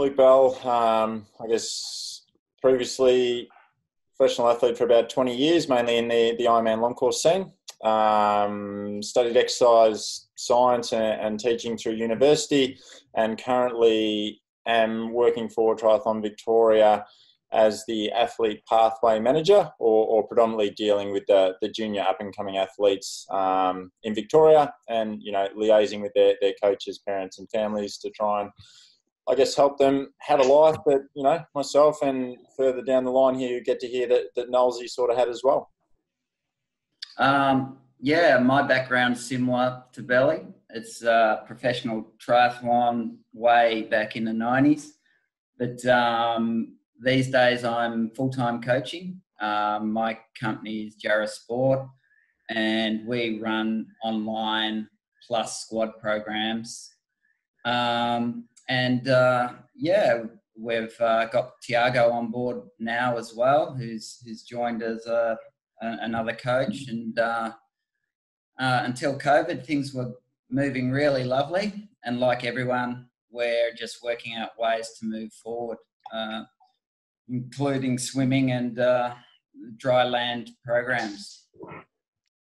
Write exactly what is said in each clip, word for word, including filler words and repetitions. I'm Luke Bell. Um, I guess previously professional athlete for about twenty years, mainly in the, the Ironman long course scene. Um, studied exercise science and, and teaching through university, and currently am working for Triathlon Victoria as the athlete pathway manager, or, or predominantly dealing with the, the junior up and coming athletes um, in Victoria, and, you know, liaising with their, their coaches, parents and families to try and, I guess, help them have a life that, you know, myself and further down the line here, you get to hear that, that Knowlesy sort of had as well. Um, yeah, my background's similar to Belly. It's uh, professional triathlon way back in the nineties. But um, these days I'm full-time coaching. Um, my company is Jarrah Sport, and we run online plus squad programs. Um, and uh, yeah, we've uh, got Tiago on board now as well, who's, who's joined as a, a, another coach. And uh, uh, until COVID, things were moving really lovely. And like everyone, we're just working out ways to move forward. Uh, including swimming and uh, dry land programs.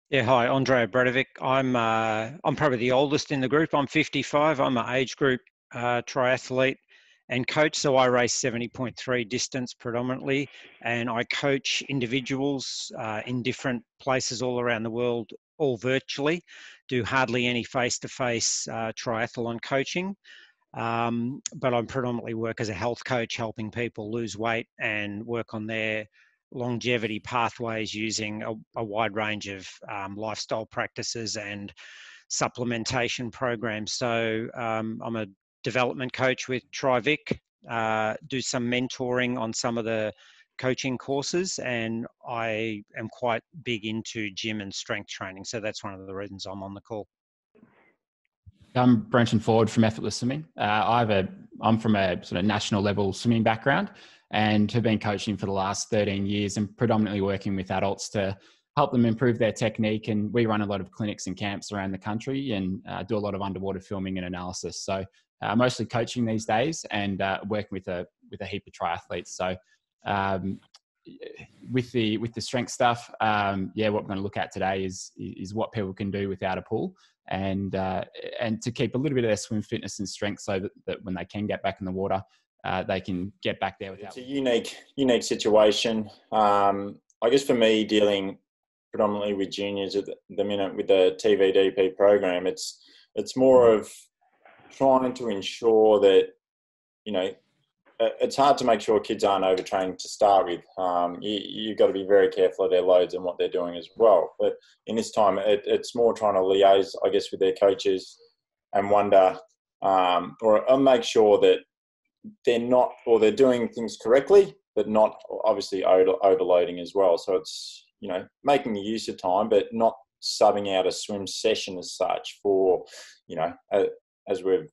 Yeah, hi, Andre Obradovic. I'm, uh, I'm probably the oldest in the group. I'm fifty-five. I'm an age group uh, triathlete and coach, so I race seventy point three distance predominantly, and I coach individuals uh, in different places all around the world, all virtually, do hardly any face-to-face uh, triathlon coaching. Um, but I predominantly work as a health coach, helping people lose weight and work on their longevity pathways using a, a wide range of um, lifestyle practices and supplementation programs. So um, I'm a development coach with Trivic, uh, do some mentoring on some of the coaching courses, and I am quite big into gym and strength training. So that's one of the reasons I'm on the call. I'm Brenton Ford from Effortless Swimming. Uh, I have a, I'm from a sort of national level swimming background and have been coaching for the last thirteen years and predominantly working with adults to help them improve their technique. And we run a lot of clinics and camps around the country and uh, do a lot of underwater filming and analysis. So uh, mostly coaching these days and uh, working with a, with a heap of triathletes. So um, with the, with the strength stuff, um, yeah, what we're going to look at today is, is what people can do without a pool. And uh, and to keep a little bit of their swim fitness and strength so that, that when they can get back in the water, uh, they can get back there. Without... It's a unique, unique situation. Um, I guess for me, dealing predominantly with juniors at the minute with the T V D P program, it's it's more of trying to ensure that, you know, it's hard to make sure kids aren't overtrained to start with. Um, you, you've got to be very careful of their loads and what they're doing as well. But in this time, it, it's more trying to liaise, I guess, with their coaches and wonder um, or, or make sure that they're not, or they're doing things correctly, but not obviously over, overloading as well. So it's, you know, making use of time, but not subbing out a swim session as such for, you know, a, as we've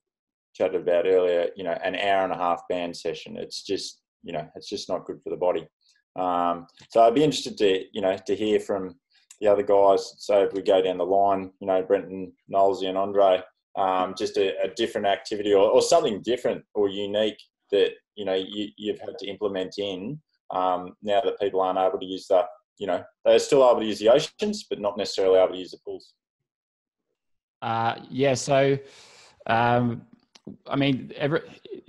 chatted about earlier, you know, an hour and a half band session. It's just, you know, it's just not good for the body. Um, so I'd be interested to, you know, to hear from the other guys. So if we go down the line, you know, Brenton, Knowlesy and Andre, um, just a, a different activity or, or something different or unique that, you know, you, you've had to implement in um, now that people aren't able to use the, you know, they're still able to use the oceans, but not necessarily able to use the pools. Uh, yeah. So, um, I mean, every,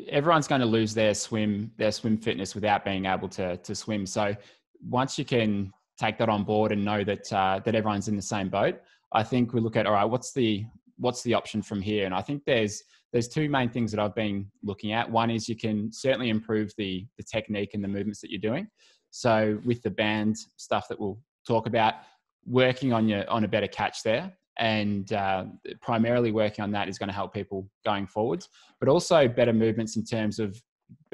everyone's going to lose their swim, their swim fitness without being able to to swim. So once you can take that on board and know that uh, that everyone's in the same boat, I think we look at, all right, what's the what's the option from here? And I think there's there's two main things that I've been looking at. One is you can certainly improve the the technique and the movements that you're doing. So with the band stuff that we'll talk about, working on your on a better catch there. And uh, primarily working on that is going to help people going forwards, but also better movements in terms of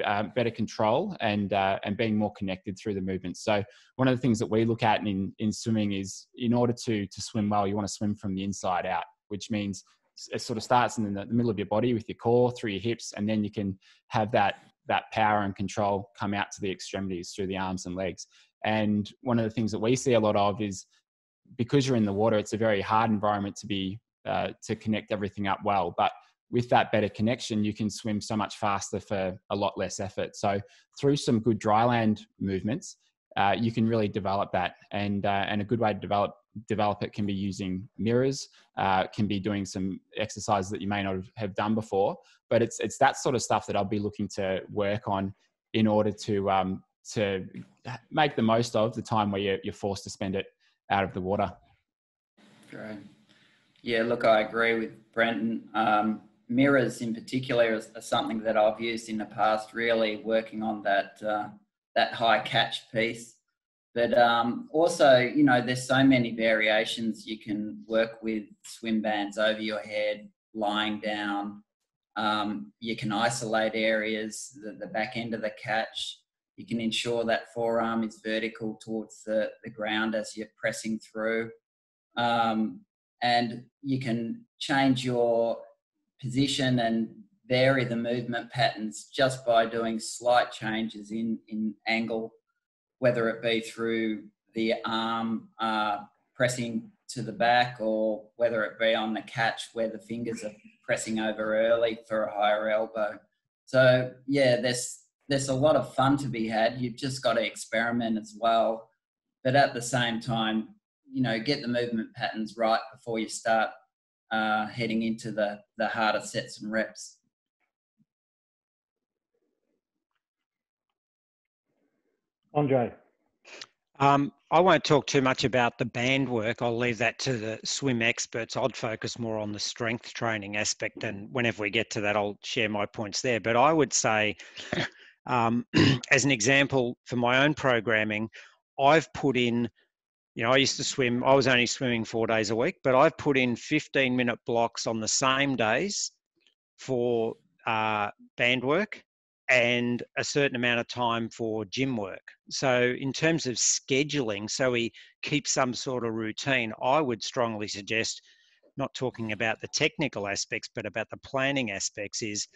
uh, better control and uh, and being more connected through the movements. So one of the things that we look at in, in swimming is, in order to to swim well, you want to swim from the inside out, which means it sort of starts in the middle of your body with your core through your hips, and then you can have that that power and control come out to the extremities through the arms and legs. And one of the things that we see a lot of is, because you're in the water, it's a very hard environment to be uh, to connect everything up well. But with that better connection, you can swim so much faster for a lot less effort. So through some good dryland movements, uh, you can really develop that. And, uh, and a good way to develop develop it can be using mirrors, uh, can be doing some exercises that you may not have done before. But it's, it's that sort of stuff that I'll be looking to work on in order to, um, to make the most of the time where you're, you're forced to spend it out of the water. Great. Yeah, look, I agree with Brenton. Um, mirrors in particular is, is something that I've used in the past, really working on that, uh, that high catch piece. But um, also, you know, there's so many variations. You can work with swim bands over your head, lying down. Um, you can isolate areas, the, the back end of the catch. You can ensure that forearm is vertical towards the, the ground as you're pressing through. Um, and you can change your position and vary the movement patterns just by doing slight changes in, in angle, whether it be through the arm uh, pressing to the back, or whether it be on the catch where the fingers are pressing over early for a higher elbow. So yeah, there's there's a lot of fun to be had. You've just got to experiment as well. But at the same time, you know, get the movement patterns right before you start uh, heading into the, the harder sets and reps. Andre. Um, I won't talk too much about the band work. I'll leave that to the swim experts. I'd focus more on the strength training aspect, and whenever we get to that, I'll share my points there. But I would say, um, as an example, for my own programming, I've put in, you know, I used to swim, I was only swimming four days a week, but I've put in fifteen minute blocks on the same days for uh, band work and a certain amount of time for gym work. So in terms of scheduling, so we keep some sort of routine, I would strongly suggest, not talking about the technical aspects, but about the planning aspects, is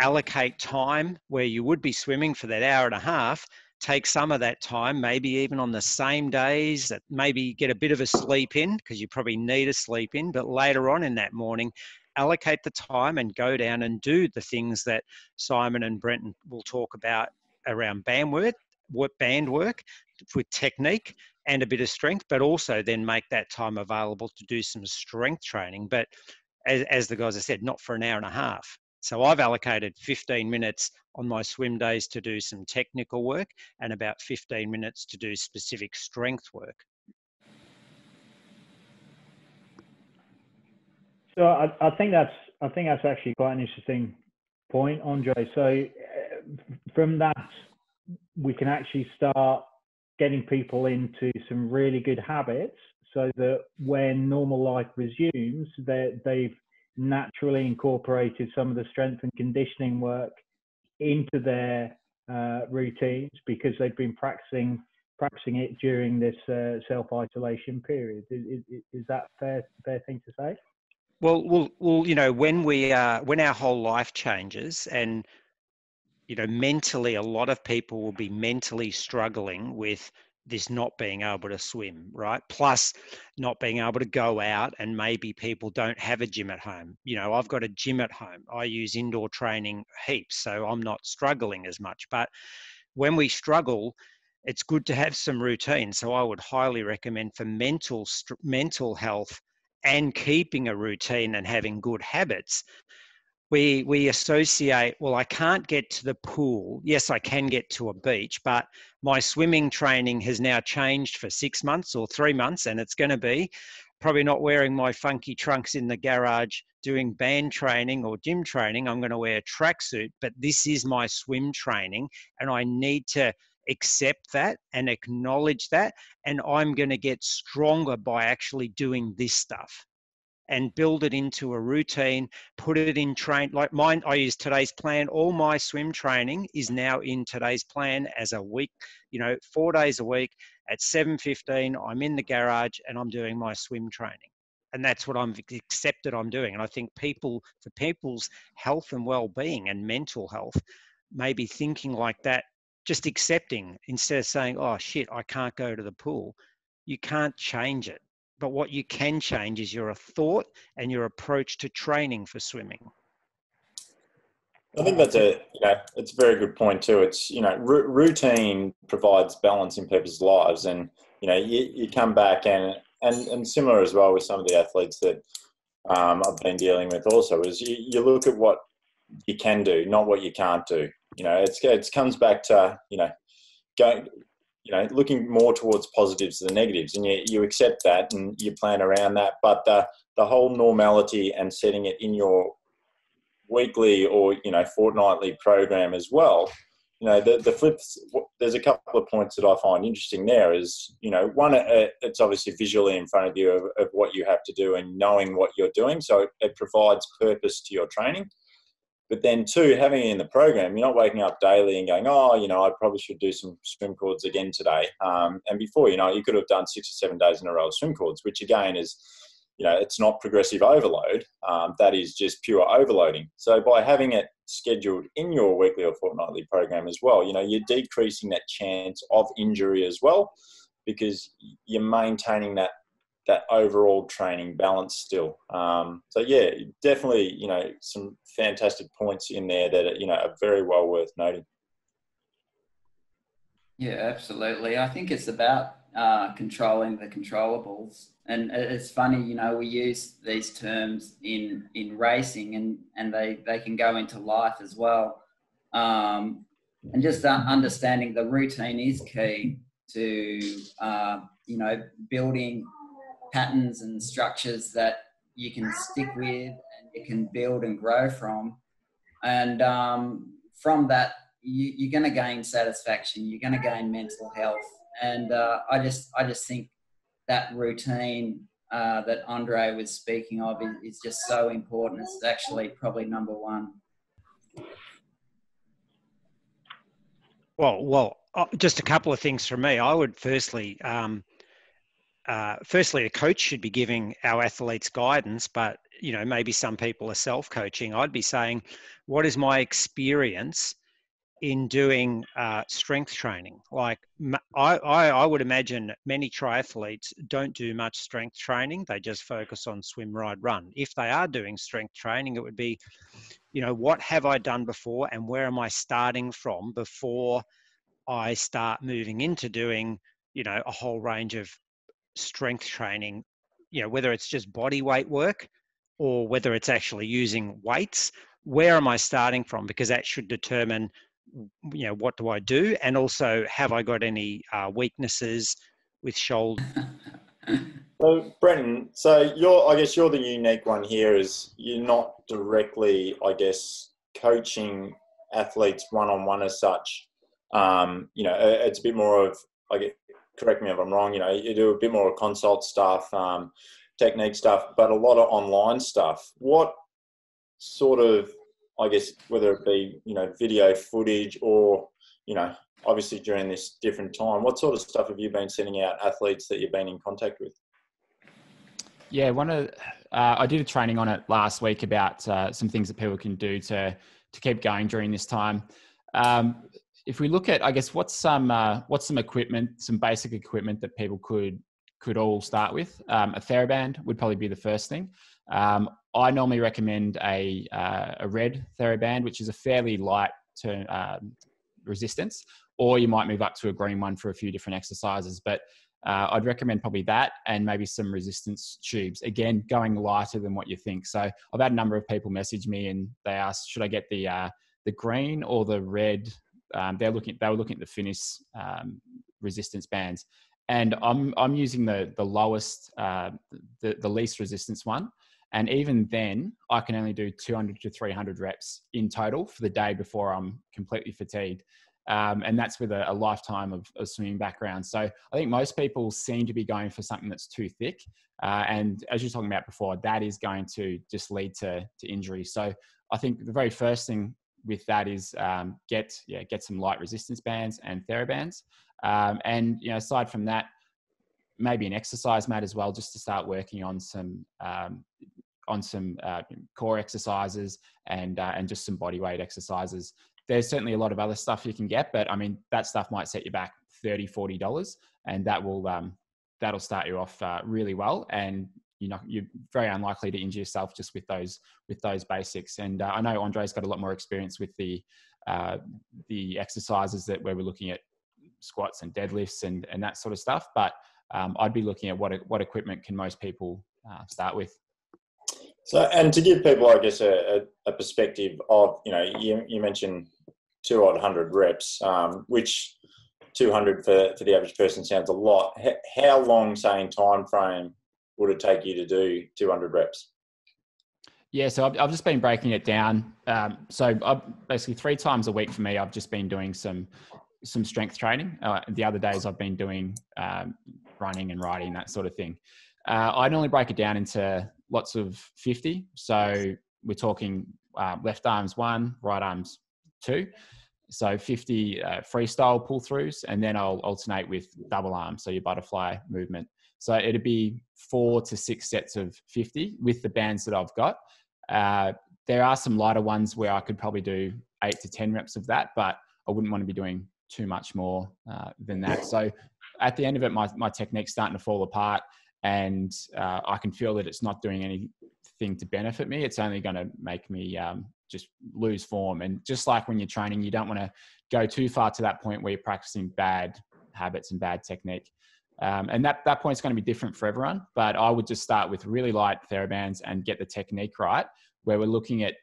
allocate time where you would be swimming for that hour and a half. Take some of that time, maybe even on the same days, that maybe get a bit of a sleep in, because you probably need a sleep in, but later on in that morning, allocate the time and go down and do the things that Simon and Brenton will talk about around band work, band work with technique and a bit of strength, but also then make that time available to do some strength training. But as, as the guys have said, not for an hour and a half. So I've allocated fifteen minutes on my swim days to do some technical work and about fifteen minutes to do specific strength work. So I, I think that's I think that's actually quite an interesting point, Andre. So from that, we can actually start getting people into some really good habits so that when normal life resumes, they, they've naturally incorporated some of the strength and conditioning work into their uh, routines because they've been practicing practicing it during this uh, self-isolation period. Is, is, is that a fair, fair thing to say? Well, well, well, you know, when we uh, when our whole life changes, and you know, mentally, a lot of people will be mentally struggling with this not being able to swim, right? Plus not being able to go out, and maybe people don't have a gym at home. You know, I've got a gym at home. I use indoor training heaps, so I'm not struggling as much. But when we struggle, it's good to have some routine. So I would highly recommend for mental, mental health and keeping a routine and having good habits. We, we associate, well, I can't get to the pool. Yes, I can get to a beach, but my swimming training has now changed for six months or three months, and it's going to be probably not wearing my funky trunks in the garage doing band training or gym training. I'm going to wear a tracksuit, but this is my swim training, and I need to accept that and acknowledge that, and I'm going to get stronger by actually doing this stuff. And build it into a routine, put it in train, like mine, I use today's plan. All my swim training is now in today's plan as a week, you know, four days a week at seven fifteen, I'm in the garage and I'm doing my swim training. And that's what I'm accepted I'm doing. And I think people, for people's health and well-being and mental health, maybe thinking like that, just accepting instead of saying, oh shit, I can't go to the pool. You can't change it. But what you can change is your thought and your approach to training for swimming. I think that's a, you know, it's a very good point too. It's, you know, r- routine provides balance in people's lives, and, you know, you, you come back and, and, and similar as well with some of the athletes that um, I've been dealing with also is you, you look at what you can do, not what you can't do. You know, it's, it comes back to, you know, going, you know, looking more towards positives than negatives, and you, you accept that and you plan around that, but the, the whole normality and setting it in your weekly or, you know, fortnightly program as well. You know, the, the flips, there's a couple of points that I find interesting there is, you know, one, it's obviously visually in front of you of, of what you have to do and knowing what you're doing. So it provides purpose to your training. But then two, having it in the program, you're not waking up daily and going, oh, you know, I probably should do some swim cords again today. Um, and before, you know, you could have done six or seven days in a row of swim cords, which again is, you know, it's not progressive overload. Um, that is just pure overloading. So by having it scheduled in your weekly or fortnightly program as well, you know, you're decreasing that chance of injury as well, because you're maintaining that that overall training balance still. Um, so yeah, definitely, you know, some fantastic points in there that are, you know, are very well worth noting. Yeah, absolutely. I think it's about uh, controlling the controllables. And it's funny, you know, we use these terms in, in racing, and, and they, they can go into life as well. Um, and just understanding the routine is key to, uh, you know, building patterns and structures that you can stick with and you can build and grow from. And um, from that, you, you're going to gain satisfaction. You're going to gain mental health. And uh, I just I just think that routine uh, that Andre was speaking of is, is just so important. It's actually probably number one. Well, well, just a couple of things from me. I would firstly, um, uh, firstly, a coach should be giving our athletes guidance, but, you know, maybe some people are self-coaching. I'd be saying, what is my experience in doing uh, strength training? Like I, I, I would imagine many triathletes don't do much strength training. They just focus on swim, ride, run. If they are doing strength training, it would be, you know, what have I done before and where am I starting from before I start moving into doing, you know, a whole range of strength training, you know, whether it's just body weight work or whether it's actually using weights. Where am I starting from? Because that should determine, you know, what do I do? And also, have I got any uh, weaknesses with shoulder? So, Brenton, so you're, I guess you're the unique one here is you're not directly, I guess, coaching athletes one-on-one as such. Um, you know, it's a bit more of, I guess, correct me if I'm wrong, you know, you do a bit more consult stuff, um, technique stuff, but a lot of online stuff. What sort of, I guess, whether it be, you know, video footage or, you know, obviously during this different time, what sort of stuff have you been sending out athletes that you've been in contact with? Yeah, one of uh, I did a training on it last week about uh, some things that people can do to to keep going during this time. Um, if we look at, I guess, what's some uh, what's some equipment, some basic equipment that people could could all start with. Um, a TheraBand would probably be the first thing. Um, I normally recommend a uh, a red TheraBand, which is a fairly light turn, uh, resistance, or you might move up to a green one for a few different exercises. But uh, I'd recommend probably that and maybe some resistance tubes. Again, going lighter than what you think. So I've had a number of people message me and they asked, should I get the uh, the green or the red? Um, they're looking. They were looking at the Finis um, resistance bands, and I'm I'm using the the lowest, uh, the the least resistance one. And even then, I can only do two hundred to three hundred reps in total for the day before I'm completely fatigued. Um, and that's with a, a lifetime of, of swimming background. So I think most people seem to be going for something that's too thick. Uh, and as you're talking about before, that is going to just lead to, to injury. So I think the very first thing with that is um, get yeah get some light resistance bands and TheraBands. Um, and you know, aside from that, maybe an exercise mat as well, just to start working on some um, on some uh, core exercises and uh, and just some body weight exercises. There's certainly a lot of other stuff you can get, but I mean, that stuff might set you back thirty dollars, forty dollars, and that will um, that'll start you off uh, really well and you're not, you're very unlikely to injure yourself just with those with those basics. And uh, I know Andre's got a lot more experience with the uh, the exercises that where we're looking at squats and deadlifts and and that sort of stuff. But um, I'd be looking at what what equipment can most people uh, start with. So, and to give people, I guess, a, a perspective of, you know, you, you mentioned two odd hundred reps, um, which two hundred for, for the average person sounds a lot. H- how long, say, in time frame would it take you to do two hundred reps? Yeah, so I've, I've just been breaking it down. Um, so I've, basically three times a week for me, I've just been doing some some strength training. Uh, the other days I've been doing um, running and riding, that sort of thing. Uh, I normally break it down into lots of fifty. So we're talking uh, left arms one, right arms two. So fifty uh, freestyle pull throughs, and then I'll alternate with double arm, so your butterfly movement. So it'd be four to six sets of fifty with the bands that I've got. Uh, there are some lighter ones where I could probably do eight to ten reps of that, but I wouldn't want to be doing too much more uh, than that. So at the end of it, my, my technique's starting to fall apart, and uh, I can feel that it's not doing anything to benefit me. It's only going to make me um, just lose form. And just like when you're training, you don't want to go too far to that point where you're practicing bad habits and bad technique. Um, and that, that point's going to be different for everyone, but I would just start with really light TheraBands and get the technique right, where we're looking at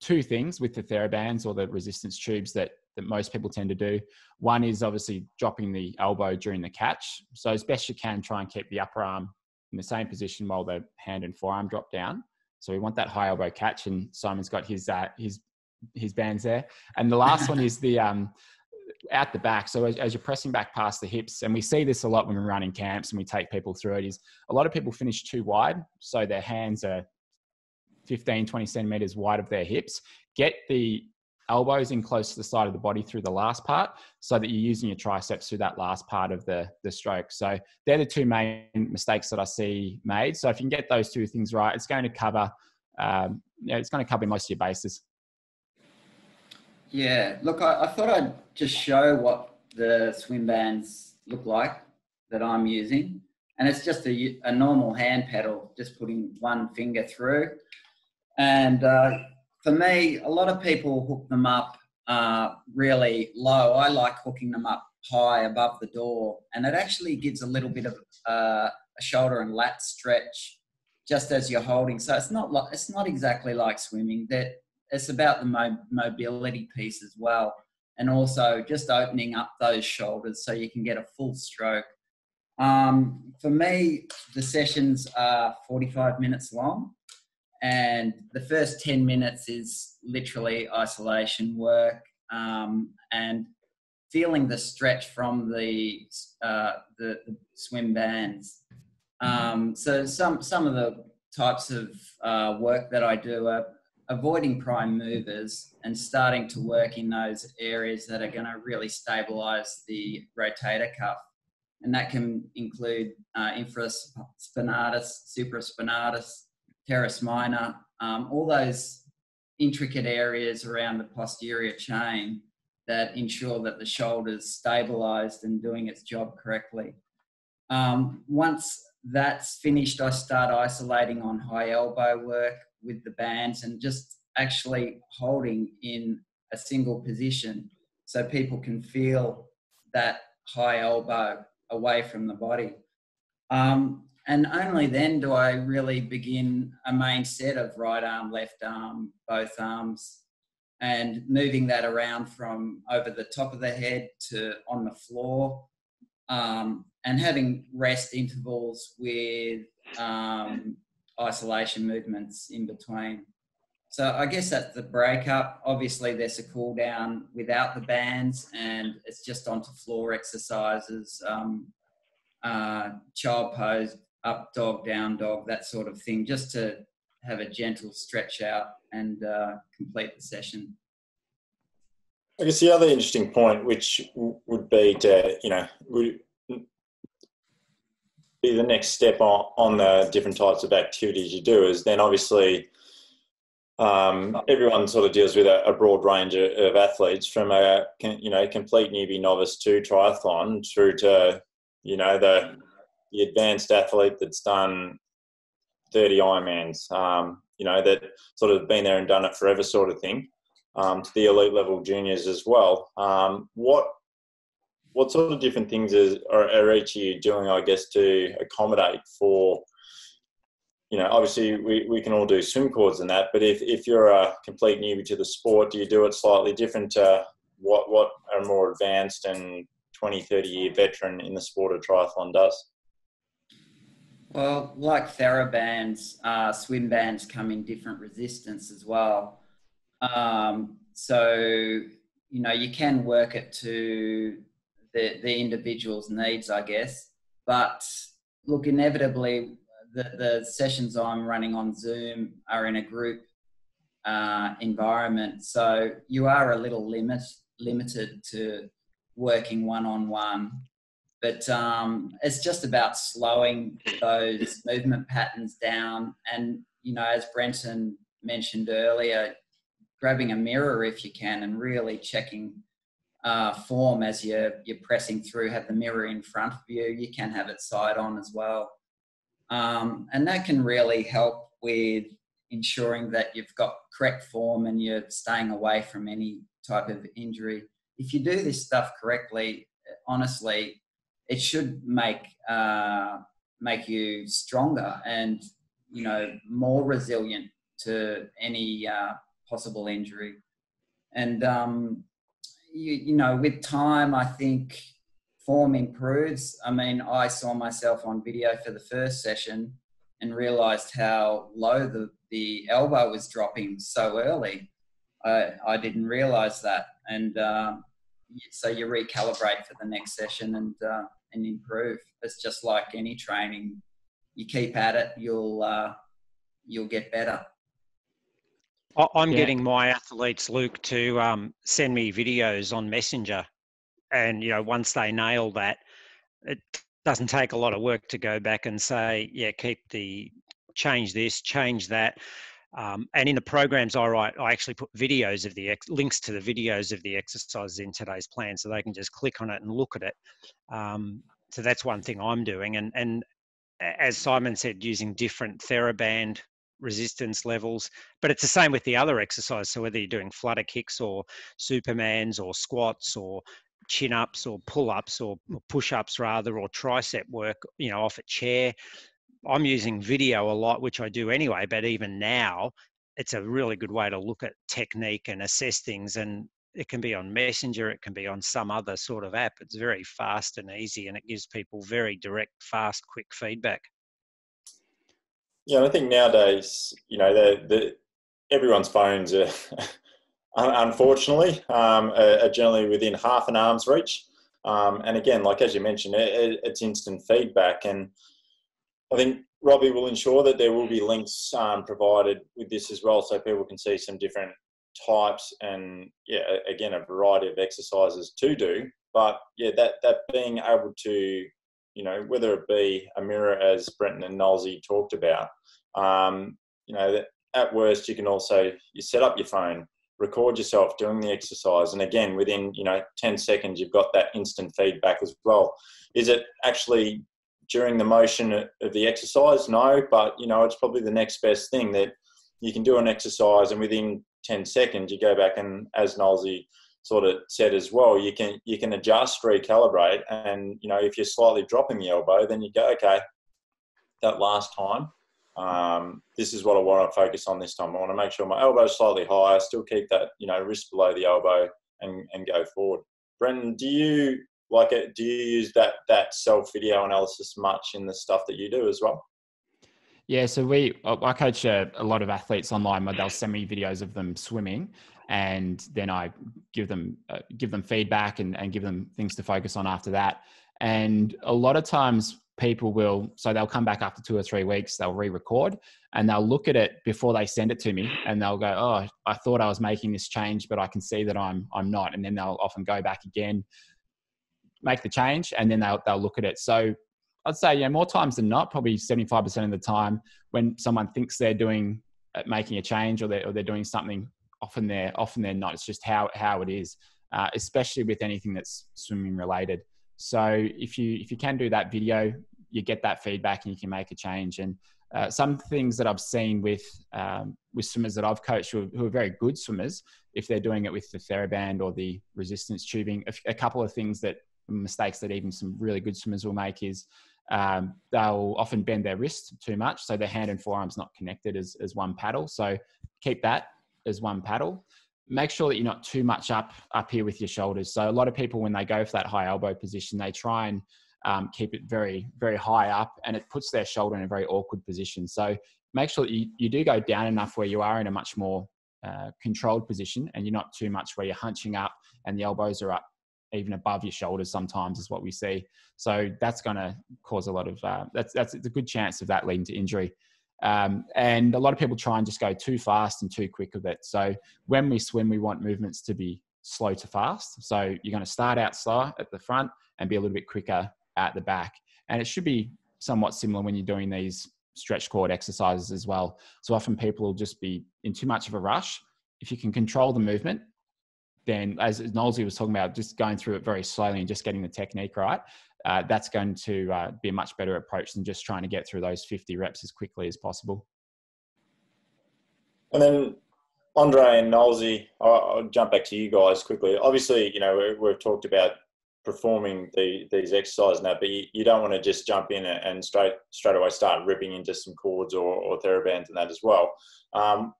two things with the TheraBands or the resistance tubes that, that most people tend to do. One is obviously dropping the elbow during the catch. So as best you can, try and keep the upper arm in the same position while the hand and forearm drop down. So we want that high elbow catch, and Simon's got his uh, his his bands there. And the last one is the um, out the back. So as, as you're pressing back past the hips, and we see this a lot when we're running camps and we take people through it, is a lot of people finish too wide. So their hands are fifteen, twenty centimeters wide of their hips. Get the elbows in close to the side of the body through the last part, so that you're using your triceps through that last part of the, the stroke. So they're the two main mistakes that I see made. So if you can get those two things right, it's going to cover, um, you know, it's going to cover most of your bases. Yeah. Look, I, I thought I'd just show what the swim bands look like that I'm using. And it's just a, a normal hand pedal, just putting one finger through. And, uh, for me, a lot of people hook them up uh, really low. I like hooking them up high above the door, and it actually gives a little bit of uh, a shoulder and lat stretch just as you're holding. So it's not like, it's not exactly like swimming. That it's about the mo- mobility piece as well, and also just opening up those shoulders so you can get a full stroke. Um, for me, the sessions are forty-five minutes long. And the first ten minutes is literally isolation work um, and feeling the stretch from the uh, the, the swim bands. Um, so some some of the types of uh, work that I do are avoiding prime movers and starting to work in those areas that are going to really stabilise the rotator cuff. And that can include uh, infraspinatus, supraspinatus, teres minor, um, all those intricate areas around the posterior chain that ensure that the shoulder's stabilised and doing its job correctly. Um, once that's finished, I start isolating on high elbow work with the bands and just actually holding in a single position so people can feel that high elbow away from the body. Um, And only then do I really begin a main set of right arm, left arm, both arms, and moving that around from over the top of the head to on the floor, um, and having rest intervals with um, isolation movements in between. So I guess that's the breakup. Obviously, there's a cool down without the bands, and it's just onto floor exercises, um, uh, child pose, up dog, down dog, that sort of thing, just to have a gentle stretch out and uh, complete the session. I guess the other interesting point, which w- would be to, you know, would be the next step on, on the different types of activities you do, is then obviously um, everyone sort of deals with a, a broad range of, of athletes, from a, you know, complete newbie novice to triathlon through to, you know, the the advanced athlete that's done thirty Ironmans, um, you know, that sort of been there and done it forever sort of thing, um, to the elite level juniors as well. Um, what what sort of different things is, are, are each of you doing, I guess, to accommodate for, you know, obviously we, we can all do swim cords and that, but if, if you're a complete newbie to the sport, do you do it slightly different to what, what a more advanced and twenty, thirty-year veteran in the sport of triathlon does? Well, like TheraBands, uh, swim bands come in different resistance as well. Um, so, you know, you can work it to the, the individual's needs, I guess. But, look, inevitably, the, the sessions I'm running on Zoom are in a group uh, environment. So you are a little limit, limited to working one-on-one. But um, it's just about slowing those movement patterns down. And, you know, as Brenton mentioned earlier, grabbing a mirror if you can and really checking uh, form as you're, you're pressing through. Have the mirror in front of you. You can have it side on as well. Um, and that can really help with ensuring that you've got correct form and you're staying away from any type of injury. If you do this stuff correctly, honestly, it should make uh, make you stronger and, you know, more resilient to any uh, possible injury. And, um, you, you know, with time, I think form improves. I mean, I saw myself on video for the first session and realised how low the, the elbow was dropping so early. I, I didn't realise that. And... Uh, So you recalibrate for the next session and uh, and improve. It's just like any training. You keep at it, you'll uh, you'll get better. I'm yeah. getting my athletes, Luke, to um, send me videos on Messenger, and you know, once they nail that, it doesn't take a lot of work to go back and say, yeah, keep the change this, change that. Um, and in the programs I write, I actually put videos of the ex- links to the videos of the exercises in today's plan, so they can just click on it and look at it. Um, so that's one thing I'm doing. And, and as Simon said, using different TheraBand resistance levels, but it's the same with the other exercise. So whether you're doing flutter kicks or Supermans or squats or chin-ups or pull-ups or push-ups rather, or tricep work, you know, off a chair, I'm using video a lot, which I do anyway, but even now it's a really good way to look at technique and assess things. And it can be on Messenger, it can be on some other sort of app. It's very fast and easy, and it gives people very direct, fast, quick feedback. Yeah, and I think nowadays, you know, the, the, everyone's phones are, unfortunately, um, are generally within half an arm's reach. Um, and again, like as you mentioned, it, it, it's instant feedback. And I think Robbie will ensure that there will be links um, provided with this as well, so people can see some different types and, yeah, again, a variety of exercises to do. But, yeah, that, that being able to, you know, whether it be a mirror, as Brenton and Knowles talked about, um, you know, that at worst you can also you set up your phone, record yourself doing the exercise, and again, within, you know, ten seconds you've got that instant feedback as well. Is it actually... during the motion of the exercise? No, but you know, it's probably the next best thing that you can do an exercise and within ten seconds you go back and, as Knowles sort of said as well, you can you can adjust, recalibrate, and you know, if you're slightly dropping the elbow, then you go, okay, that last time, um, this is what I want to focus on this time. I want to make sure my elbow's slightly higher, still keep that, you know, wrist below the elbow and, and go forward. Brenton, do you Like, do you use that that self-video analysis much in the stuff that you do as well? Yeah, so we I coach a, a lot of athletes online. They'll send me videos of them swimming, and then I give them uh, give them feedback and, and give them things to focus on after that. And a lot of times people will, so they'll come back after two or three weeks, they'll re-record, and they'll look at it before they send it to me, and they'll go, oh, I thought I was making this change, but I can see that I'm I'm not. And then they'll often go back again, make the change, and then they'll, they'll look at it. So I'd say, yeah, more times than not, probably seventy-five percent of the time when someone thinks they're doing, making a change or they're, or they're doing something, often they're, often they're not. It's just how, how it is, uh, especially with anything that's swimming related. So if you, if you can do that video, you get that feedback and you can make a change. And uh, some things that I've seen with um, with swimmers that I've coached who are, who are very good swimmers, if they're doing it with the TheraBand or the resistance tubing, a, a couple of things that mistakes that even some really good swimmers will make is um, they'll often bend their wrist too much. So their hand and forearm's not connected as, as one paddle. So keep that as one paddle. Make sure that you're not too much up up here with your shoulders. So a lot of people, when they go for that high elbow position, they try and um, keep it very, very high up, and it puts their shoulder in a very awkward position. So make sure that you, you do go down enough where you are in a much more uh, controlled position, and you're not too much where you're hunching up and the elbows are up even above your shoulders sometimes is what we see. So that's going to cause a lot of, uh, that's, that's it's a good chance of that leading to injury. Um, and a lot of people try and just go too fast and too quick with it. So when we swim, we want movements to be slow to fast. So you're going to start out slower at the front and be a little bit quicker at the back. And it should be somewhat similar when you're doing these stretch cord exercises as well. So often people will just be in too much of a rush. If you can control the movement, then as Knowles was talking about, just going through it very slowly and just getting the technique right, uh, that's going to uh, be a much better approach than just trying to get through those fifty reps as quickly as possible. And then Andre and Knowles, I'll, I'll jump back to you guys quickly. Obviously, you know, we've talked about performing the, these exercises now, but you, you don't want to just jump in and straight straight away start ripping into some cords or, or TheraBands and that as well. Um,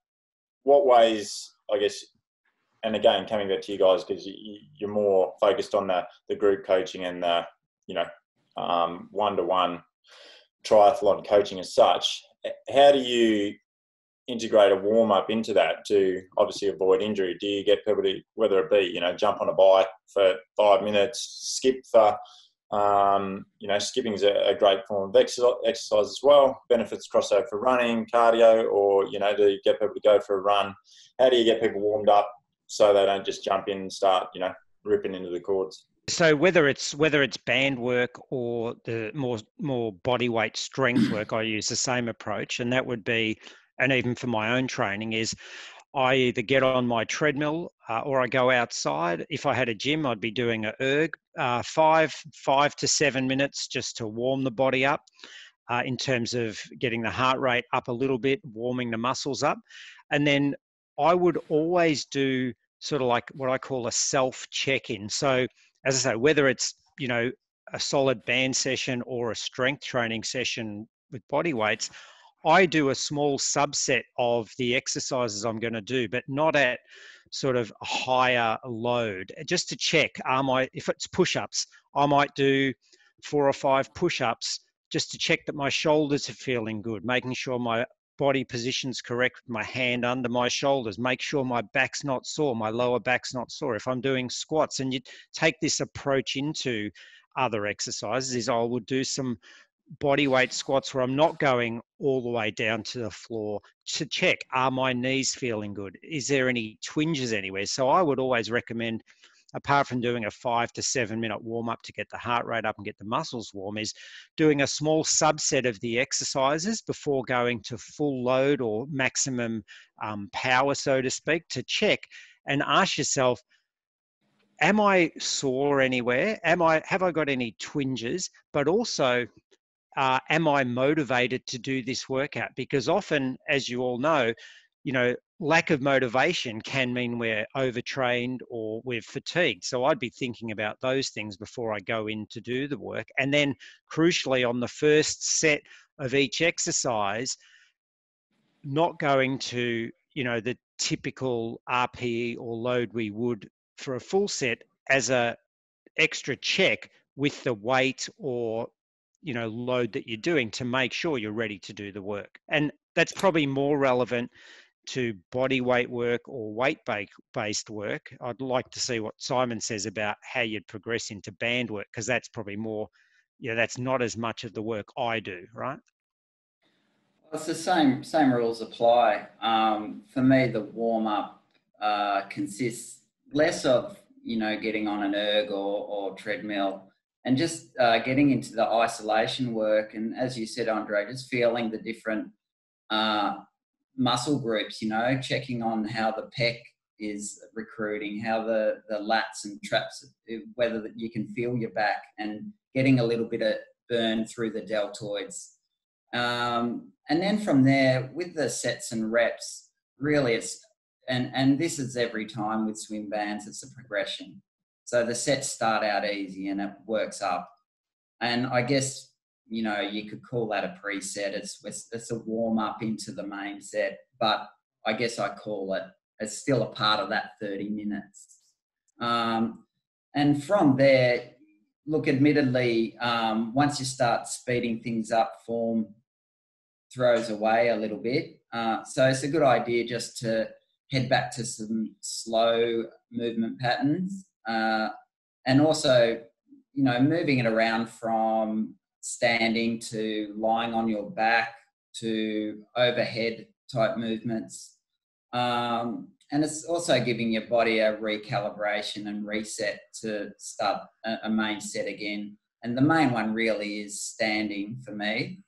what ways, I guess, and again, coming back to you guys, because you're more focused on the, the group coaching and the, you know, um, one-to-one triathlon coaching as such, how do you integrate a warm-up into that to obviously avoid injury? Do you get people to, whether it be, you know, jump on a bike for five minutes, skip for, um, you know, skipping's a, a great form of ex exercise as well, benefits crossover for running, cardio, or, you know, do you get people to go for a run? How do you get people warmed up so they don't just jump in and start, you know, ripping into the cords? So whether it's whether it's band work or the more more body weight strength work, I use the same approach, and that would be, and even for my own training, is I either get on my treadmill uh, or I go outside. If I had a gym, I'd be doing a erg, uh, five five to seven minutes just to warm the body up, uh, in terms of getting the heart rate up a little bit, warming the muscles up, and then I would always do sort of like what I call a self check-in. So as I say, whether it's, you know, a solid band session or a strength training session with body weights, I do a small subset of the exercises I'm going to do, but not at sort of a higher load, just to check, am I, if it's push-ups, I might do four or five push-ups just to check that my shoulders are feeling good, making sure my body position's correct, my hand under my shoulders, make sure my back's not sore, my lower back's not sore. If I'm doing squats, and you take this approach into other exercises, is I will do some body weight squats where I'm not going all the way down to the floor to check, are my knees feeling good? Is there any twinges anywhere? So I would always recommend, apart from doing a five to seven minute warm up to get the heart rate up and get the muscles warm, is doing a small subset of the exercises before going to full load or maximum um, power, so to speak, to check and ask yourself, am I sore anywhere? Am I, have I got any twinges? But also, uh, am I motivated to do this workout? Because often, as you all know, you know, lack of motivation can mean we're overtrained or we're fatigued. So I'd be thinking about those things before I go in to do the work. And then crucially, on the first set of each exercise, not going to, you know, the typical R P E or load we would for a full set as a extra check with the weight or, you know, load that you're doing to make sure you're ready to do the work. And that's probably more relevant to body weight work or weight-based work. I'd like to see what Simon says about how you'd progress into band work, because that's probably more, you know, that's not as much of the work I do, right? Well, it's the same, same rules apply. Um, for me, the warm-up uh, consists less of, you know, getting on an erg or, or treadmill, and just uh, getting into the isolation work. And as you said, Andre, just feeling the different uh, muscle groups, you know, checking on how the pec is recruiting, how the, the lats and traps, whether you can feel your back, and getting a little bit of burn through the deltoids. Um, and then from there, with the sets and reps, really it's, and, and this is every time with swim bands, it's a progression. So the sets start out easy and it works up. And I guess, you know, you could call that a preset. It's, it's a warm up into the main set, but I guess I call it, it's still a part of that thirty minutes. Um, and from there, look, admittedly, um, once you start speeding things up, form throws away a little bit. Uh, so it's a good idea just to head back to some slow movement patterns. Uh, and also, you know, moving it around from standing to lying on your back to overhead type movements. Um, and it's also giving your body a recalibration and reset to start a main set again. And the main one really is standing for me,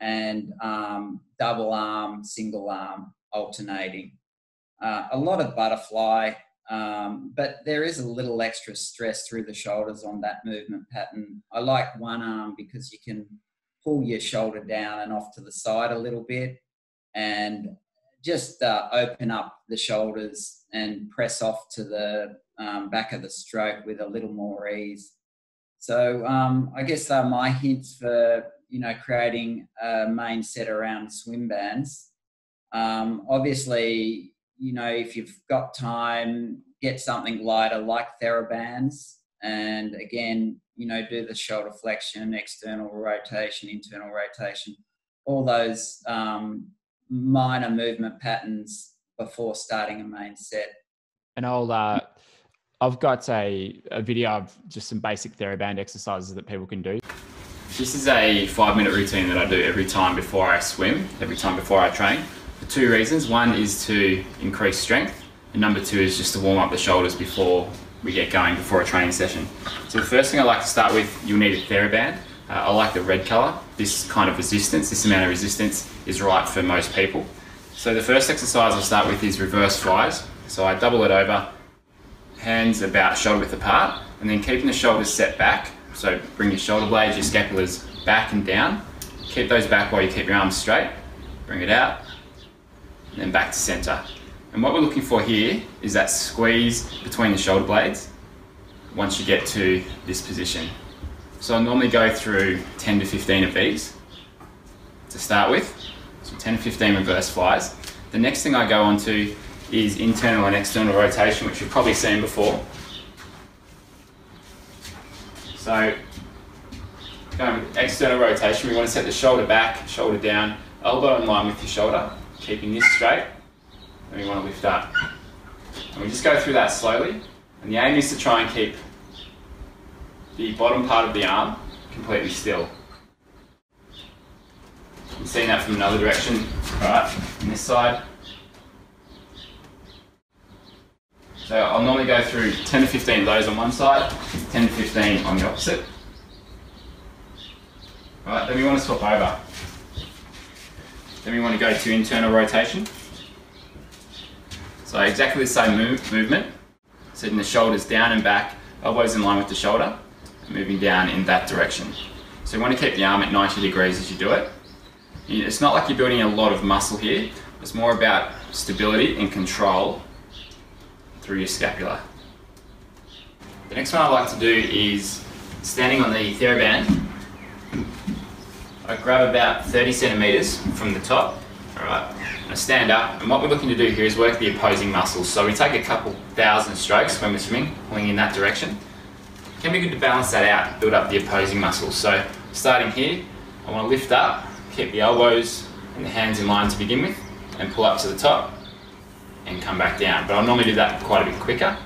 and um, double arm, single arm, alternating. Uh, a lot of butterfly, um, but there is a little extra stress through the shoulders on that movement pattern. I like one arm because you can pull your shoulder down and off to the side a little bit, and just uh, open up the shoulders and press off to the um, back of the stroke with a little more ease. So um, I guess they're my hints for, you know, creating a main set around swim bands. Um, obviously, you know, if you've got time, get something lighter like TheraBands. And again, you know, do the shoulder flexion, external rotation, internal rotation, all those um, minor movement patterns before starting a main set. And I'll, uh, I've got a, a video of just some basic TheraBand exercises that people can do. This is a five minute routine that I do every time before I swim, every time before I train, for two reasons. One is to increase strength, and number two is just to warm up the shoulders before we get going, before a training session. So the first thing I like to start with, you'll need a TheraBand. Uh, I like the red color. This kind of resistance, this amount of resistance is right for most people. So the first exercise I'll start with is reverse flies. So I double it over, hands about shoulder width apart, and then keeping the shoulders set back. So bring your shoulder blades, your scapulas back and down. Keep those back while you keep your arms straight. Bring it out, and then back to center. And what we're looking for here is that squeeze between the shoulder blades once you get to this position. So I normally go through ten to fifteen of these to start with. So ten to fifteen reverse flies. The next thing I go on to is internal and external rotation, which you've probably seen before. So going with external rotation, we want to set the shoulder back, shoulder down, elbow in line with your shoulder, keeping this straight, and we want to lift up. And we just go through that slowly, and the aim is to try and keep the bottom part of the arm completely still. You've seen that from another direction. Alright, on this side. So I'll normally go through ten to fifteen of those on one side, ten to fifteen on the opposite. Alright, then we want to swap over. Then we want to go to internal rotation. So exactly the same move, movement, sitting the shoulders down and back, elbows in line with the shoulder, moving down in that direction. So you want to keep the arm at ninety degrees as you do it. It's not like you're building a lot of muscle here. It's more about stability and control through your scapula. The next one I like to do is standing on the TheraBand. I grab about thirty centimeters from the top. All right. I stand up, and what we're looking to do here is work the opposing muscles. So we take a couple thousand strokes when we're swimming, pulling in that direction. It can be good to balance that out, build up the opposing muscles. So starting here, I want to lift up, keep the elbows and the hands in line to begin with, and pull up to the top and come back down. But I'll normally do that quite a bit quicker,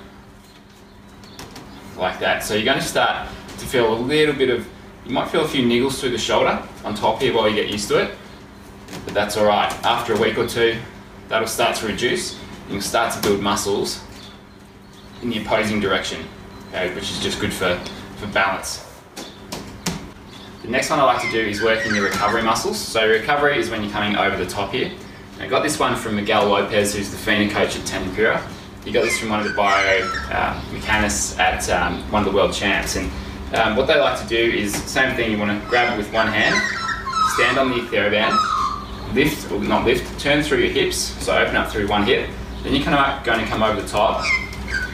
like that. So you're going to start to feel a little bit of, you might feel a few niggles through the shoulder on top here while you get used to it, but that's all right. After a week or two, that'll start to reduce, and you'll start to build muscles in the opposing direction. Okay, which is just good for, for balance. The next one I like to do is working the recovery muscles. So recovery is when you're coming over the top here. And I got this one from Miguel Lopez, who's the FINA coach at Tanpura. He got this from one of the biomechanists uh, at um, one of the world champs. And um, what they like to do is, same thing, you want to grab it with one hand, stand on the TheraBand, lift, or not lift, turn through your hips, so open up through one hip, then you're kind of going to come over the top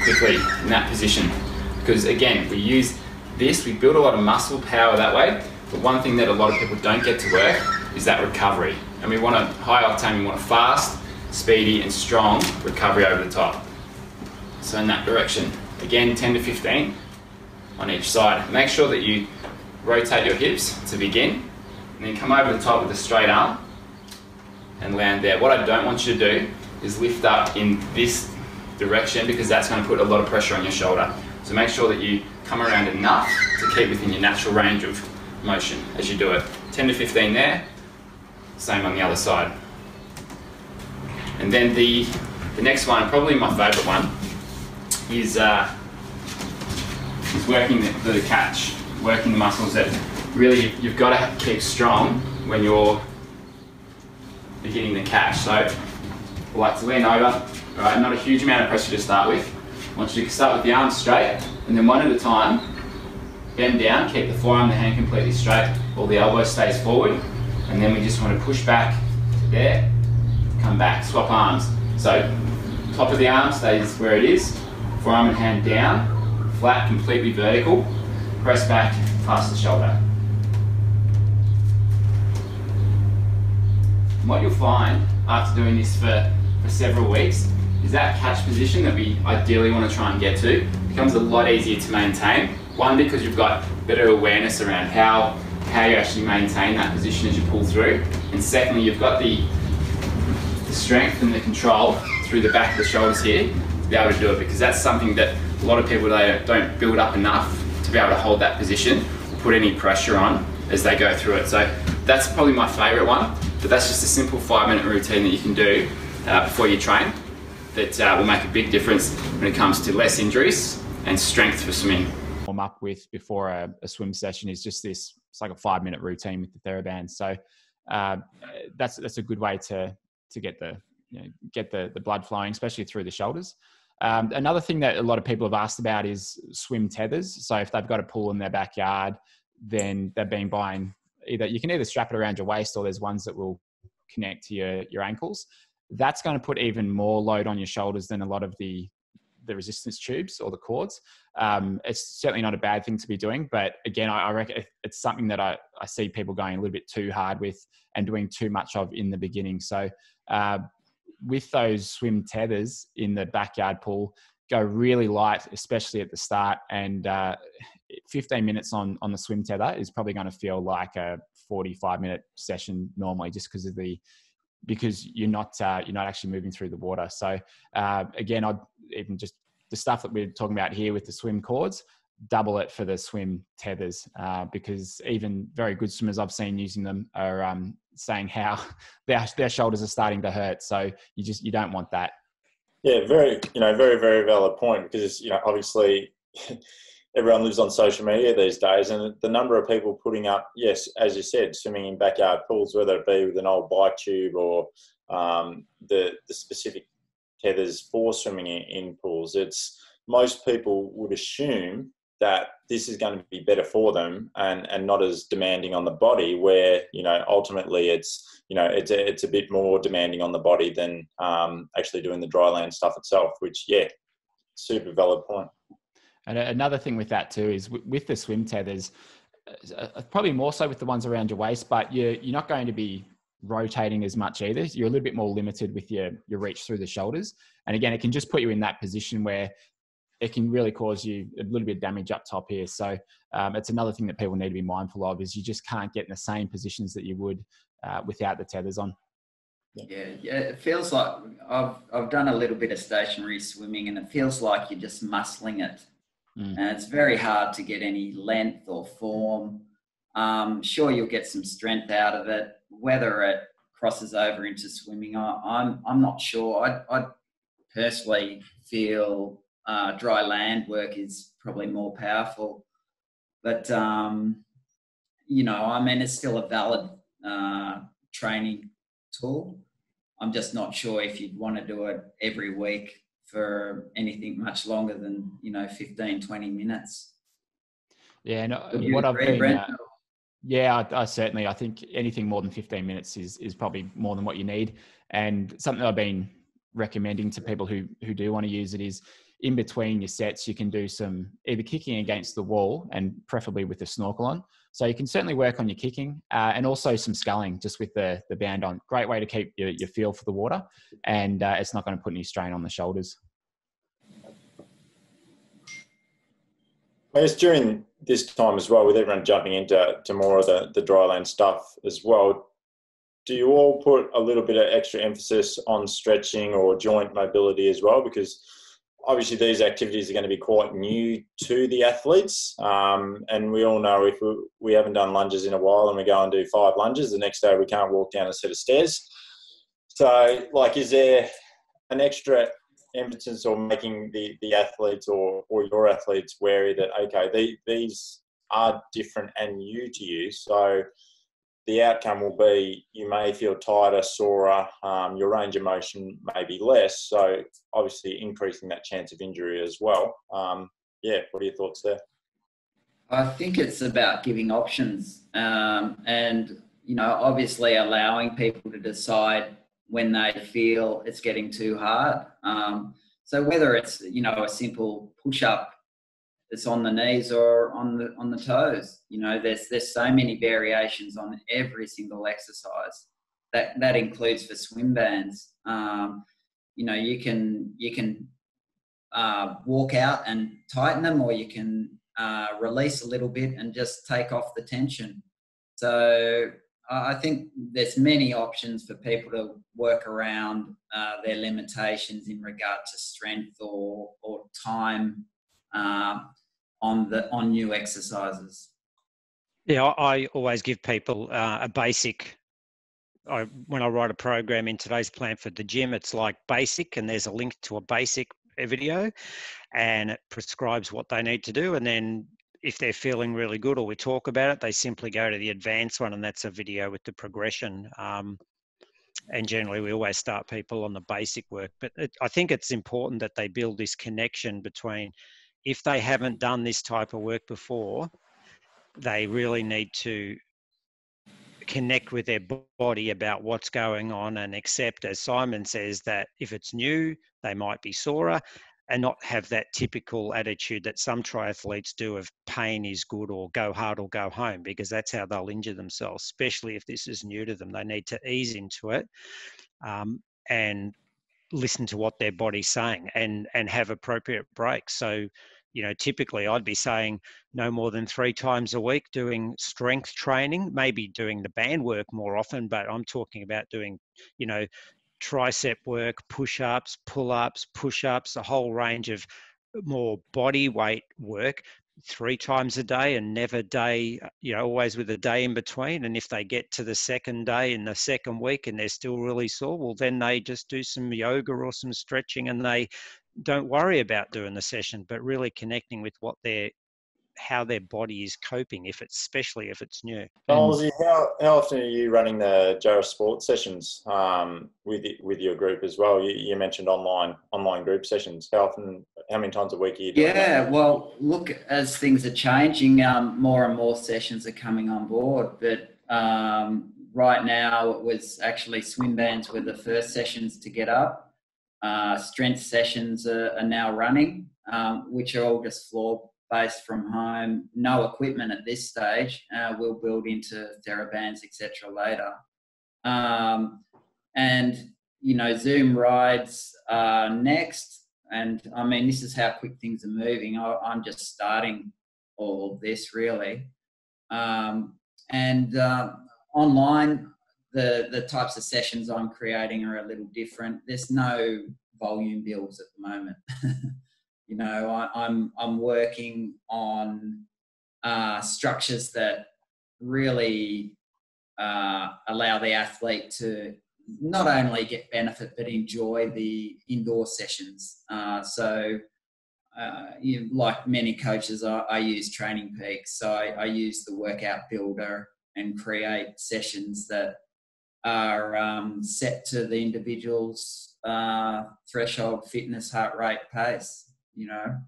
quickly in that position. Because again, we use this, we build a lot of muscle power that way, but one thing that a lot of people don't get to work is that recovery. And we want a high octane, we want a fast, speedy and strong recovery over the top. So in that direction, again ten to fifteen on each side. Make sure that you rotate your hips to begin, and then come over the top with a straight arm and land there. What I don't want you to do is lift up in this direction, because that's going to put a lot of pressure on your shoulder. So make sure that you come around enough to keep within your natural range of motion as you do it. ten to fifteen there, same on the other side. And then the, the next one, probably my favourite one, is, uh, is working the, the catch, working the muscles that really you've got to keep strong when you're beginning the catch. So I like to lean over, all right, not a huge amount of pressure to start with. I want you to start with the arms straight, and then one at a time, bend down, keep the forearm, the hand completely straight, or the elbow stays forward, and then we just want to push back to there, come back, swap arms. So top of the arm stays where it is, forearm and hand down, flat, completely vertical, press back past the shoulder. And what you'll find after doing this for, for several weeks is that catch position that we ideally want to try and get to becomes a lot easier to maintain. One, because you've got better awareness around how, how you actually maintain that position as you pull through, and secondly you've got the strength and the control through the back of the shoulders here to be able to do it, because that's something that a lot of people, they don't build up enough to be able to hold that position or put any pressure on as they go through it. So that's probably my favourite one, but that's just a simple five minute routine that you can do uh, before you train that uh, will make a big difference when it comes to less injuries and strength for swimming. Warm up with before a, a swim session is just this, it's like a five minute routine with the TheraBand. So uh, that's, that's a good way to to get the you know, get the, the blood flowing, especially through the shoulders. Um, another thing that a lot of people have asked about is swim tethers. So if they've got a pool in their backyard, then they've been buying either, you can either strap it around your waist, or there's ones that will connect to your, your ankles. That's going to put even more load on your shoulders than a lot of the, the resistance tubes or the cords. Um, it's certainly not a bad thing to be doing, but again, I, I reckon it's something that I, I see people going a little bit too hard with and doing too much of in the beginning. So uh, with those swim tethers in the backyard pool, go really light, especially at the start, and uh, fifteen minutes on, on the swim tether is probably going to feel like a forty-five minute session normally, just because of the, because you're not, uh, you're not actually moving through the water. So uh, again, I'd even just the stuff that we're talking about here with the swim cords, double it for the swim tethers, uh, because even very good swimmers I've seen using them are um, saying how their, their shoulders are starting to hurt. So you just, you don't want that. Yeah, very, you know, very, very valid point, because, you know, obviously everyone lives on social media these days, and the number of people putting up, yes, as you said, swimming in backyard pools, whether it be with an old bike tube or um, the, the specific tethers for swimming in, in pools, it's, most people would assume that this is going to be better for them and, and not as demanding on the body, where, you know, ultimately it's, you know, it's a, it's a bit more demanding on the body than um, actually doing the dry land stuff itself, which, yeah, super valid point. And another thing with that too is with the swim tethers, probably more so with the ones around your waist, but you're, you're not going to be rotating as much either. You're a little bit more limited with your, your reach through the shoulders. And again, it can just put you in that position where it can really cause you a little bit of damage up top here. So um, it's another thing that people need to be mindful of, is you just can't get in the same positions that you would uh, without the tethers on. Yeah, yeah, it feels like I've, I've done a little bit of stationary swimming, and it feels like you're just muscling it. Mm. And it's very hard to get any length or form. Um, sure, you'll get some strength out of it. Whether it crosses over into swimming, I, I'm, I'm not sure. I, I personally feel... Uh, dry land work is probably more powerful, but um, you know, I mean, it's still a valid uh, training tool. I'm just not sure if you'd want to do it every week for anything much longer than, you know, fifteen, twenty minutes. Yeah, no, what I've been, uh, Yeah, I, I certainly. I think anything more than fifteen minutes is is probably more than what you need. And something I've been recommending to people who who do want to use it is, in between your sets, you can do some either kicking against the wall, and preferably with the snorkel on. So you can certainly work on your kicking, uh, and also some sculling just with the, the band on. Great way to keep your, your feel for the water, and uh, it's not going to put any strain on the shoulders. I guess during this time as well, with everyone jumping into to more of the, the dry land stuff as well, do you all put a little bit of extra emphasis on stretching or joint mobility as well? Because obviously these activities are going to be quite new to the athletes, um, and we all know if we, we haven't done lunges in a while and we go and do five lunges, the next day we can't walk down a set of stairs. So, like, is there an extra emphasis on making the, the athletes or, or your athletes wary that, okay, they, these are different and new to you, so the outcome will be you may feel tighter, sorer, um, your range of motion may be less, so obviously increasing that chance of injury as well. Um, yeah, what are your thoughts there? I think it's about giving options, um, and, you know, obviously allowing people to decide when they feel it's getting too hard. Um, so whether it's, you know, a simple push-up it's on the knees or on the on the toes. You know, there's there's so many variations on every single exercise. That that includes for swim bands. Um, you know, you can you can uh, walk out and tighten them, or you can uh, release a little bit and just take off the tension. So I think there's many options for people to work around uh, their limitations in regard to strength or or time Um, on the on new exercises. Yeah, I, I always give people uh, a basic. I, when I write a program in today's plan for the gym, it's like basic, and there's a link to a basic video, and it prescribes what they need to do. And then if they're feeling really good, or we talk about it, they simply go to the advanced one, and that's a video with the progression. Um, and generally we always start people on the basic work, but it, I think it's important that they build this connection between, if they haven't done this type of work before, they really need to connect with their body about what's going on and accept, as Simon says, that if it's new, they might be sorer, and not have that typical attitude that some triathletes do of pain is good, or go hard or go home, because that's how they'll injure themselves, especially if this is new to them. They need to ease into it, um, and listen to what their body's saying, and and have appropriate breaks. So, you know, typically I'd be saying no more than three times a week doing strength training, maybe doing the band work more often, but I'm talking about doing, you know, tricep work, push-ups, pull-ups, push-ups, a whole range of more body weight work three times a day, and never day, you know, always with a day in between. And if they get to the second day in the second week and they're still really sore, well, then they just do some yoga or some stretching, and they don't worry about doing the session, but really connecting with what their, how their body is coping, if it's, especially if it's new. Knowles, how, how often are you running the Jarrah Sport sessions um, with with your group as well? You, you mentioned online online group sessions. How often? How many times a week are you doing? Yeah, that? Well, look, as things are changing, um, more and more sessions are coming on board. But um, right now, it was actually swim bands were the first sessions to get up. Uh, strength sessions are, are now running, um, which are all just floor based from home, no equipment at this stage. Uh, we'll build into TheraBands, et cetera, later. Um, and, you know, Zoom rides are next. And, I mean, this is how quick things are moving. I, I'm just starting all this, really. Um, and uh, online, the, the types of sessions I'm creating are a little different. There's no volume builds at the moment. You know, I, I'm I'm working on uh, structures that really uh, allow the athlete to not only get benefit but enjoy the indoor sessions. Uh, so, uh, you know, like many coaches, I, I use Training Peaks. So I, I use the workout builder and create sessions that are um, set to the individual's uh, threshold, fitness, heart rate, pace. You know,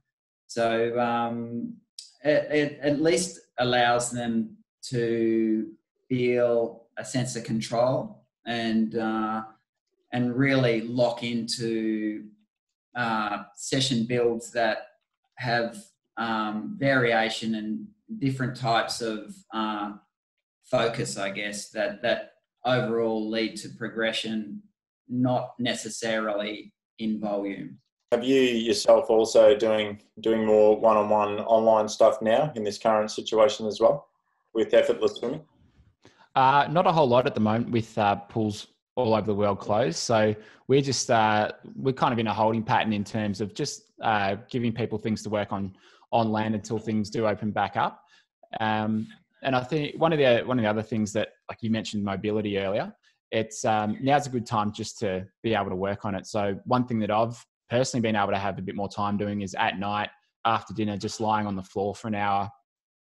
so um, it, it at least allows them to feel a sense of control and uh, and really lock into uh, session builds that have um, variation and different types of uh, focus, I guess, that, that overall lead to progression, not necessarily in volume. Have you yourself also doing doing more one-on-one online stuff now in this current situation as well with Effortless Swimming? Uh, not a whole lot at the moment with uh, pools all over the world closed. So we're just, uh, we're kind of in a holding pattern in terms of just uh, giving people things to work on on land until things do open back up. Um, and I think one of the one of the other things that, like you mentioned, mobility earlier, it's um, now's a good time just to be able to work on it. So one thing that I've personally been able to have a bit more time doing is at night after dinner, just lying on the floor for an hour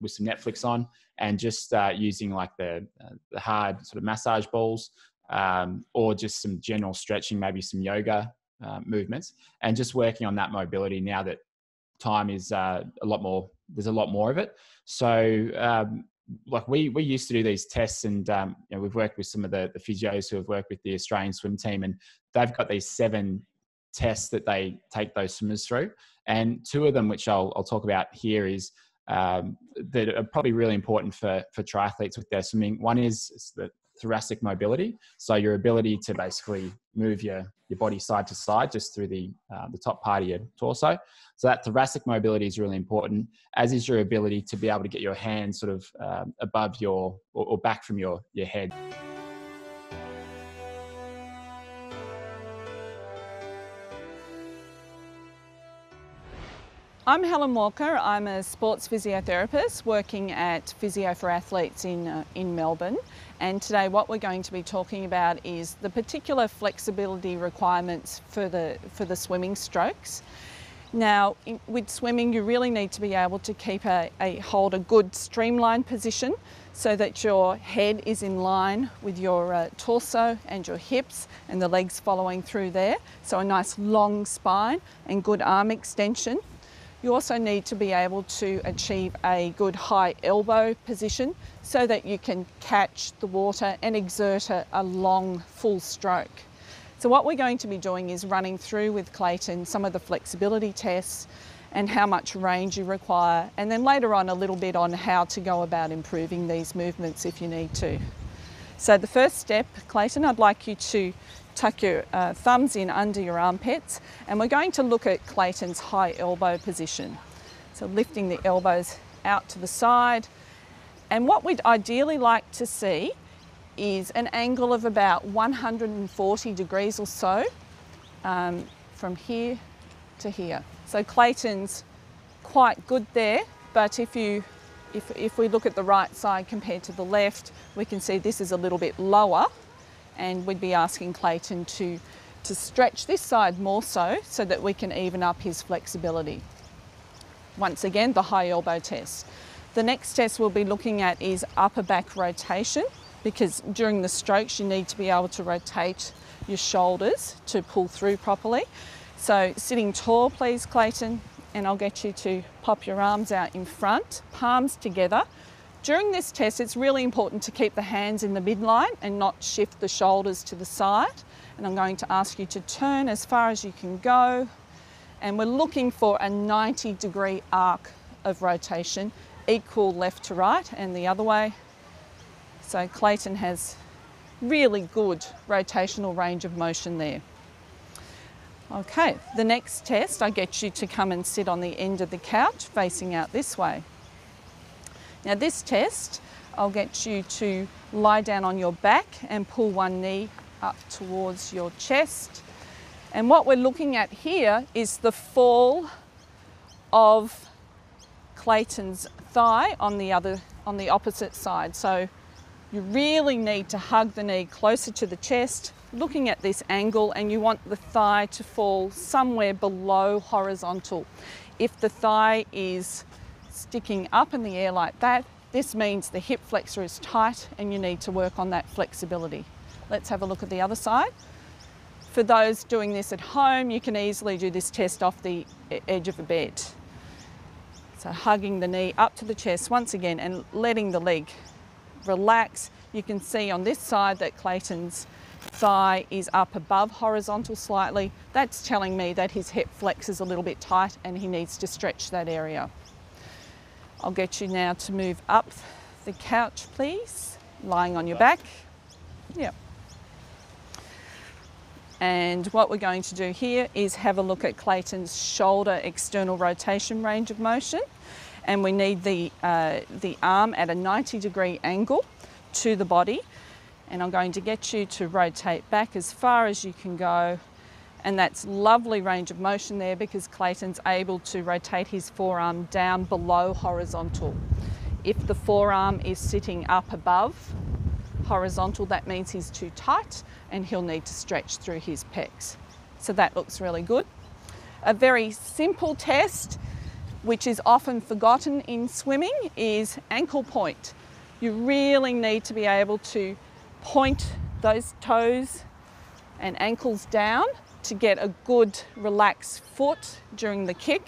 with some Netflix on and just uh, using like the, uh, the hard sort of massage balls um, or just some general stretching, maybe some yoga uh, movements, and just working on that mobility now that time is uh, a lot more, there's a lot more of it. So um, like we, we used to do these tests, and um, you know, we've worked with some of the, the physios who have worked with the Australian swim team, and they've got these seven tests that they take those swimmers through, and two of them, which I'll, I'll talk about here, is um, that are probably really important for for triathletes with their swimming. One is, is the thoracic mobility, so your ability to basically move your your body side to side just through the uh, the top part of your torso. So that thoracic mobility is really important, as is your ability to be able to get your hands sort of um, above your or, or back from your your head. I'm Helen Walker. I'm a sports physiotherapist working at Physio for Athletes in, uh, in Melbourne. And today what we're going to be talking about is the particular flexibility requirements for the, for the swimming strokes. Now, in, with swimming, you really need to be able to keep a, a hold a good streamlined position so that your head is in line with your uh, torso and your hips and the legs following through there. So a nice long spine and good arm extension. You also need to be able to achieve a good high elbow position so that you can catch the water and exert a, a long full stroke. So what we're going to be doing is running through with Clayton some of the flexibility tests and how much range you require, and then later on a little bit on how to go about improving these movements if you need to. So the first step, Clayton, I'd like you to tuck your uh, thumbs in under your armpits, and we're going to look at Clayton's high elbow position. So lifting the elbows out to the side, and what we'd ideally like to see is an angle of about one hundred forty degrees or so um, from here to here. So Clayton's quite good there, but if you if, if we look at the right side compared to the left, we can see this is a little bit lower, and we'd be asking Clayton to, to stretch this side more so, so that we can even up his flexibility. Once again, the high elbow test. The next test we'll be looking at is upper back rotation, because during the strokes you need to be able to rotate your shoulders to pull through properly. So sitting tall, please, Clayton, and I'll get you to pop your arms out in front, palms together. During this test, it's really important to keep the hands in the midline and not shift the shoulders to the side. And I'm going to ask you to turn as far as you can go. And we're looking for a ninety degree arc of rotation, equal left to right and the other way. So Clayton has really good rotational range of motion there. Okay, the next test, I get you to come and sit on the end of the couch facing out this way. Now this test, I'll get you to lie down on your back and pull one knee up towards your chest. And what we're looking at here is the fall of Clayton's thigh on the other, on the opposite side. So you really need to hug the knee closer to the chest, looking at this angle, and you want the thigh to fall somewhere below horizontal. If the thigh is sticking up in the air like that, this means the hip flexor is tight and you need to work on that flexibility. Let's have a look at the other side. For those doing this at home, you can easily do this test off the edge of a bed. So hugging the knee up to the chest once again and letting the leg relax. You can see on this side that Clayton's thigh is up above horizontal slightly. That's telling me that his hip flexors a little bit tight and he needs to stretch that area. I'll get you now to move up the couch, please, lying on your back. Yep. And what we're going to do here is have a look at Clayton's shoulder external rotation range of motion. And we need the, uh, the arm at a ninety degree angle to the body. And I'm going to get you to rotate back as far as you can go. And that's lovely range of motion there because Clayton's able to rotate his forearm down below horizontal. If the forearm is sitting up above horizontal, that means he's too tight and he'll need to stretch through his pecs. So that looks really good. A very simple test, which is often forgotten in swimming, is ankle point. You really need to be able to point those toes and ankles down to get a good relaxed foot during the kick,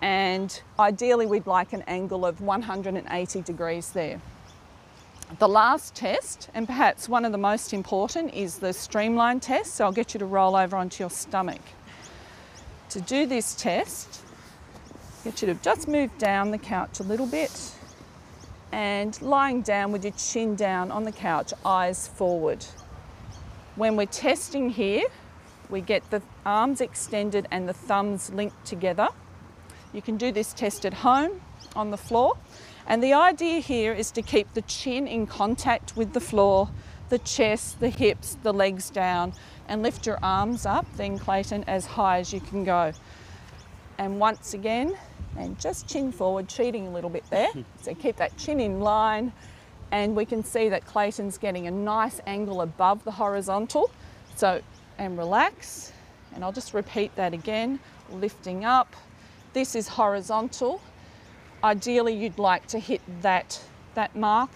and ideally we'd like an angle of one hundred eighty degrees there. The last test, and perhaps one of the most important, is the streamline test. So I'll get you to roll over onto your stomach. To do this test, get you to just move down the couch a little bit, and lying down with your chin down on the couch, eyes forward. When we're testing here, we get the arms extended and the thumbs linked together. You can do this test at home on the floor. And the idea here is to keep the chin in contact with the floor, the chest, the hips, the legs down, and lift your arms up then, Clayton, as high as you can go. And once again, and just chin forward, cheating a little bit there. So keep that chin in line. And we can see that Clayton's getting a nice angle above the horizontal. So, and relax. And I'll just repeat that again, lifting up. This is horizontal. Ideally, you'd like to hit that, that mark.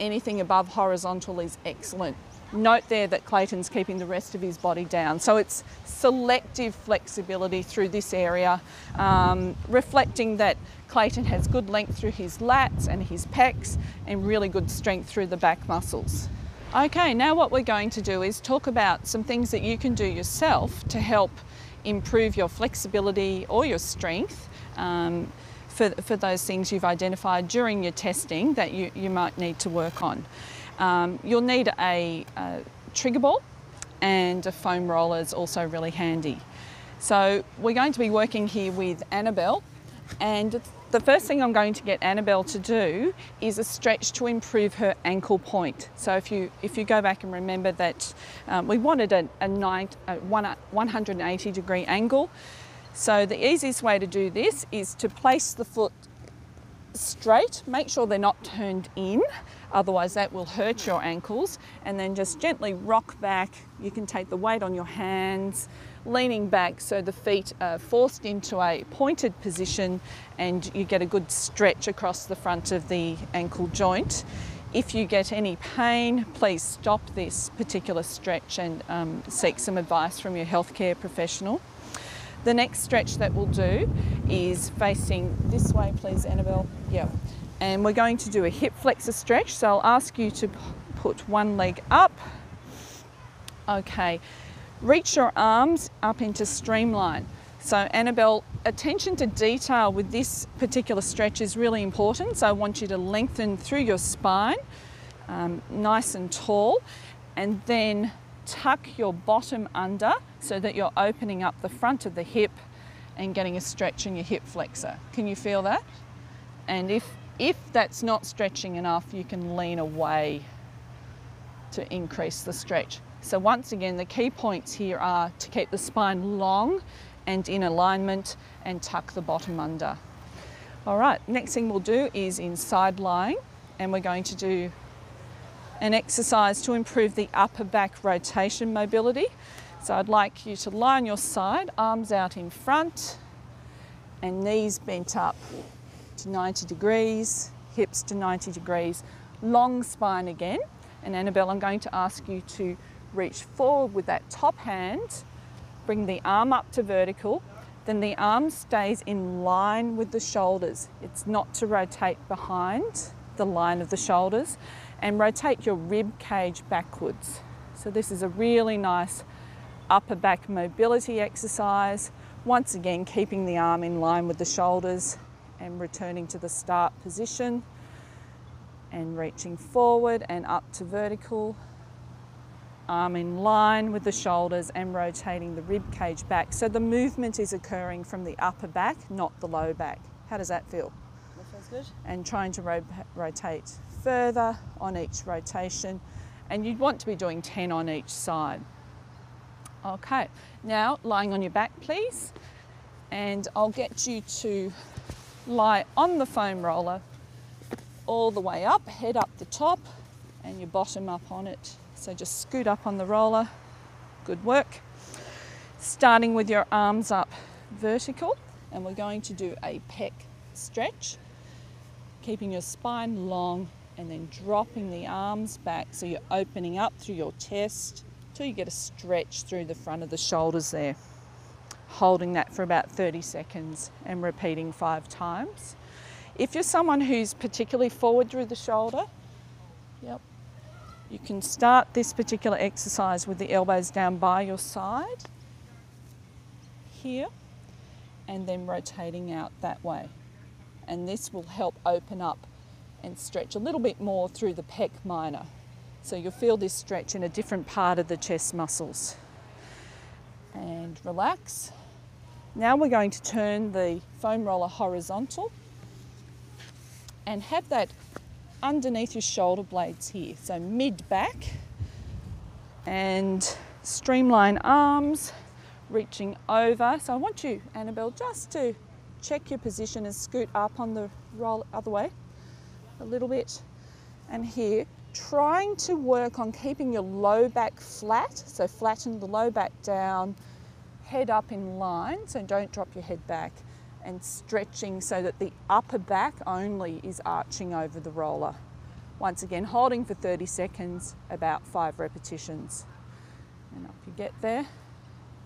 Anything above horizontal is excellent. Note there that Clayton's keeping the rest of his body down. So it's selective flexibility through this area, um, reflecting that Clayton has good length through his lats and his pecs and really good strength through the back muscles. Okay, now what we're going to do is talk about some things that you can do yourself to help improve your flexibility or your strength um, for, for those things you've identified during your testing that you, you might need to work on. Um, you'll need a, a trigger ball, and a foam roller is also really handy. So we're going to be working here with Annabelle, and the first thing I'm going to get Annabelle to do is a stretch to improve her ankle point. So if you if you go back and remember that um, we wanted a, a, nine, a one hundred eighty degree angle. So the easiest way to do this is to place the foot straight, make sure they're not turned in, otherwise that will hurt your ankles, and then just gently rock back. You can take the weight on your hands, leaning back so the feet are forced into a pointed position and you get a good stretch across the front of the ankle joint. If you get any pain, please stop this particular stretch and um, seek some advice from your healthcare professional. The next stretch that we'll do is facing this way, please, Annabelle. Yeah. And we're going to do a hip flexor stretch. So I'll ask you to put one leg up. Okay. Reach your arms up into streamline. So Annabelle, attention to detail with this particular stretch is really important. So I want you to lengthen through your spine, um, nice and tall, and then tuck your bottom under so that you're opening up the front of the hip and getting a stretch in your hip flexor. Can you feel that? And if, if that's not stretching enough, you can lean away to increase the stretch. So once again, the key points here are to keep the spine long and in alignment and tuck the bottom under. All right, next thing we'll do is in side lying, and we're going to do an exercise to improve the upper back rotation mobility. So I'd like you to lie on your side, arms out in front and knees bent up to ninety degrees, hips to ninety degrees, long spine again. And Annabelle, I'm going to ask you to reach forward with that top hand, bring the arm up to vertical, then the arm stays in line with the shoulders. It's not to rotate behind the line of the shoulders. and rotate your rib cage backwards. So this is a really nice upper back mobility exercise. Once again, keeping the arm in line with the shoulders and returning to the start position and reaching forward and up to vertical. Arm in line with the shoulders and rotating the rib cage back. So the movement is occurring from the upper back, not the low back. How does that feel? That feels good. And trying to ro- rotate further on each rotation. And you'd want to be doing ten on each side. Okay, now lying on your back, please. And I'll get you to lie on the foam roller all the way up, head up the top and your bottom up on it. So just scoot up on the roller. Good work. Starting with your arms up vertical, and we're going to do a pec stretch, keeping your spine long, and then dropping the arms back so you're opening up through your chest till you get a stretch through the front of the shoulders there. Holding that for about thirty seconds and repeating five times. If you're someone who's particularly forward through the shoulder, yep, you can start this particular exercise with the elbows down by your side here and then rotating out that way. And this will help open up and stretch a little bit more through the pec minor. So you'll feel this stretch in a different part of the chest muscles. And relax. Now we're going to turn the foam roller horizontal and have that underneath your shoulder blades here. So mid-back and streamline arms, reaching over. So I want you, Annabelle, just to check your position and scoot up on the roll other way a little bit. And here, trying to work on keeping your low back flat. So flatten the low back down, head up in line, so don't drop your head back, and stretching so that the upper back only is arching over the roller. Once again, holding for thirty seconds, about five repetitions. And up you get there.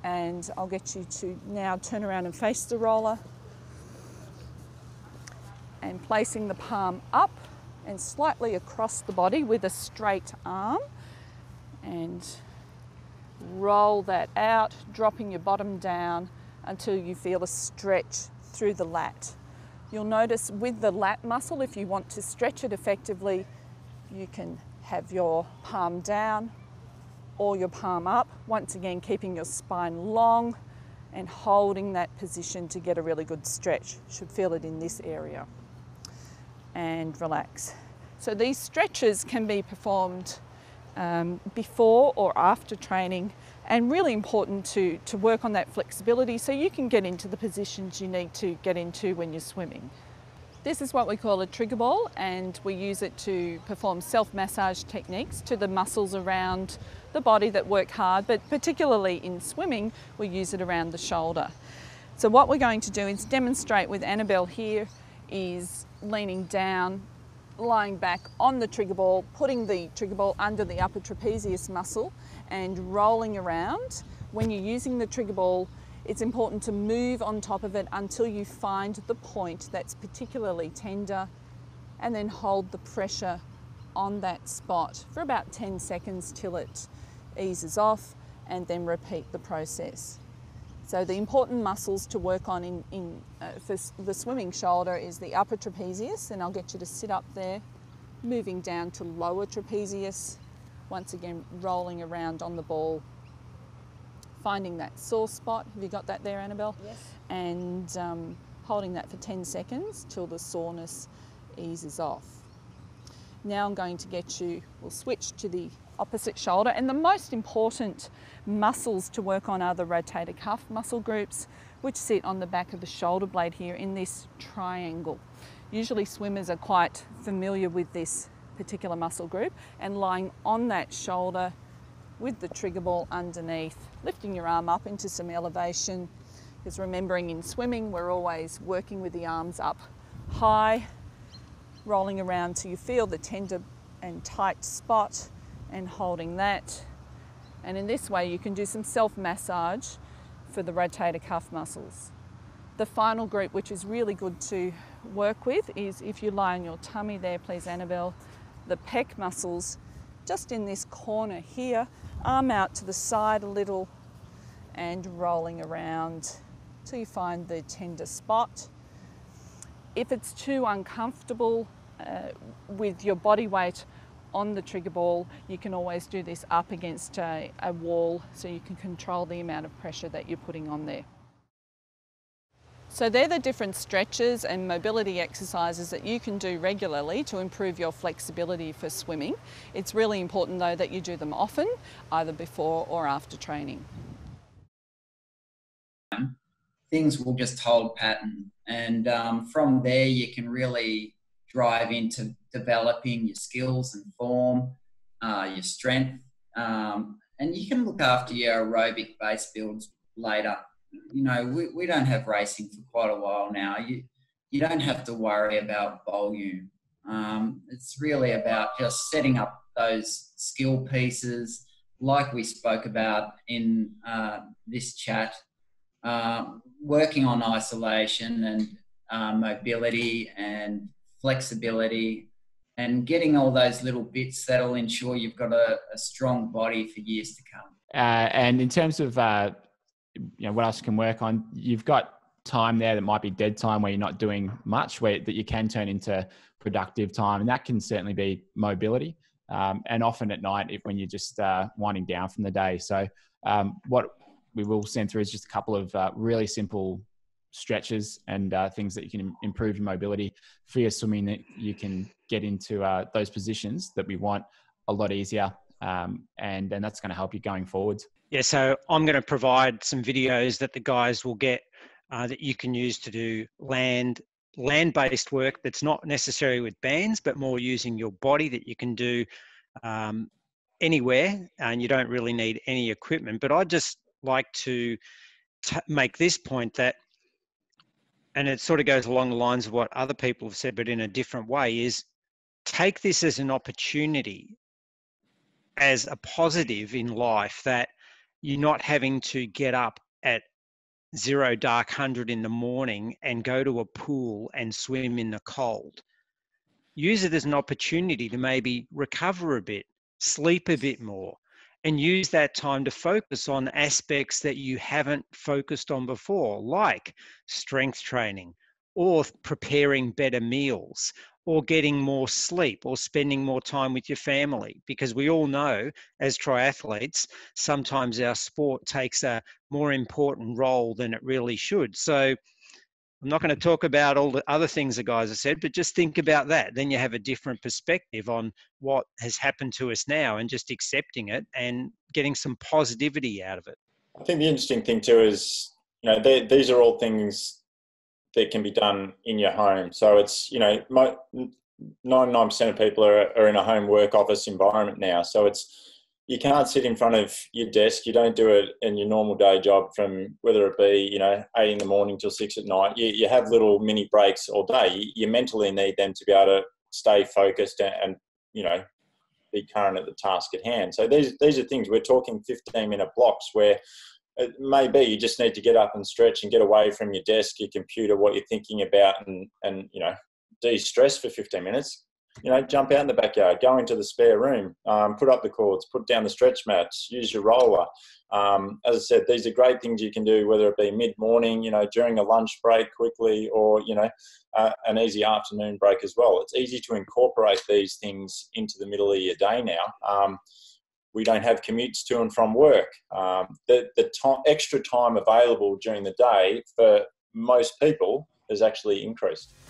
And I'll get you to now turn around and face the roller. And placing the palm up and slightly across the body with a straight arm. And roll that out, dropping your bottom down until you feel a stretch through the lat. You'll notice with the lat muscle, if you want to stretch it effectively, you can have your palm down or your palm up. Once again, keeping your spine long and holding that position to get a really good stretch. Should feel it in this area. And relax. So these stretches can be performed um, before or after training, and really important to, to work on that flexibility so you can get into the positions you need to get into when you're swimming. This is what we call a trigger ball, and we use it to perform self-massage techniques to the muscles around the body that work hard, but particularly in swimming, we use it around the shoulder. So what we're going to do is demonstrate with Annabelle here is leaning down, lying back on the trigger ball, putting the trigger ball under the upper trapezius muscle and rolling around. When you're using the trigger ball, it's important to move on top of it until you find the point that's particularly tender, and then hold the pressure on that spot for about ten seconds till it eases off, and then repeat the process. So the important muscles to work on in, in uh, for the swimming shoulder is the upper trapezius, and I'll get you to sit up there, moving down to lower trapezius, once again rolling around on the ball, finding that sore spot. Have you got that there, Annabelle? Yes. And um, holding that for ten seconds till the soreness eases off. Now I'm going to get you, we'll switch to the opposite shoulder, and the most important muscles to work on are the rotator cuff muscle groups, which sit on the back of the shoulder blade here in this triangle. Usually swimmers are quite familiar with this particular muscle group, and lying on that shoulder with the trigger ball underneath, lifting your arm up into some elevation, because remembering in swimming we're always working with the arms up high, rolling around till you feel the tender and tight spot, and holding that. And in this way you can do some self-massage for the rotator cuff muscles. The final group, which is really good to work with, is if you lie on your tummy there, please Annabelle, the pec muscles just in this corner here, arm out to the side a little and rolling around till you find the tender spot. If it's too uncomfortable uh, with your body weight on the trigger ball, you can always do this up against a, a wall so you can control the amount of pressure that you're putting on there. So they're the different stretches and mobility exercises that you can do regularly to improve your flexibility for swimming. It's really important though that you do them often, either before or after training. Things will just hold pattern, and um, from there you can really drive into developing your skills and form, uh, your strength, um, and you can look after your aerobic base builds later. You know, we, we don't have racing for quite a while now. You, you don't have to worry about volume. Um, it's really about just setting up those skill pieces like we spoke about in uh, this chat, uh, working on isolation and uh, mobility and flexibility and getting all those little bits that'll ensure you've got a, a strong body for years to come. Uh, and in terms of... Uh... you know, what else you can work on, you've got time there that might be dead time where you're not doing much, where that you can turn into productive time, and that can certainly be mobility, um, and often at night if, when you're just uh, winding down from the day. So um, what we will send through is just a couple of uh, really simple stretches and uh, things that you can improve your mobility for your swimming, that you can get into uh, those positions that we want a lot easier, um, and, and that's going to help you going forwards. Yeah, so I'm going to provide some videos that the guys will get uh, that you can use to do land, land-based work that's not necessarily with bands, but more using your body, that you can do um, anywhere, and you don't really need any equipment. But I'd just like to t make this point that, and it sort of goes along the lines of what other people have said, but in a different way, is take this as an opportunity, as a positive in life, that you're not having to get up at zero dark hundred in the morning and go to a pool and swim in the cold. Use it as an opportunity to maybe recover a bit, sleep a bit more, and use that time to focus on aspects that you haven't focused on before, like strength training or preparing better meals or getting more sleep or spending more time with your family. Because we all know as triathletes, sometimes our sport takes a more important role than it really should. So I'm not going to talk about all the other things the guys have said, but just think about that. Then you have a different perspective on what has happened to us now and just accepting it and getting some positivity out of it. I think the interesting thing too is, you know, they, these are all things that can be done in your home. So it's, you know, ninety-nine percent of people are, are in a home work office environment now. So it's, you can't sit in front of your desk. You don't do it in your normal day job from whether it be, you know, eight in the morning till six at night. You, you have little mini breaks all day. You, you mentally need them to be able to stay focused and, and, you know, be current at the task at hand. So these, these are things we're talking fifteen minute blocks where it may be you just need to get up and stretch and get away from your desk, your computer, what you're thinking about, and, and you know, de-stress for fifteen minutes. You know, jump out in the backyard, go into the spare room, um, put up the cords, put down the stretch mats, use your roller. Um, as I said, these are great things you can do, whether it be mid-morning, you know, during a lunch break quickly, or, you know, uh, an easy afternoon break as well. It's easy to incorporate these things into the middle of your day now. Um, We don't have commutes to and from work. Um, the the time, extra time available during the day for most people has actually increased.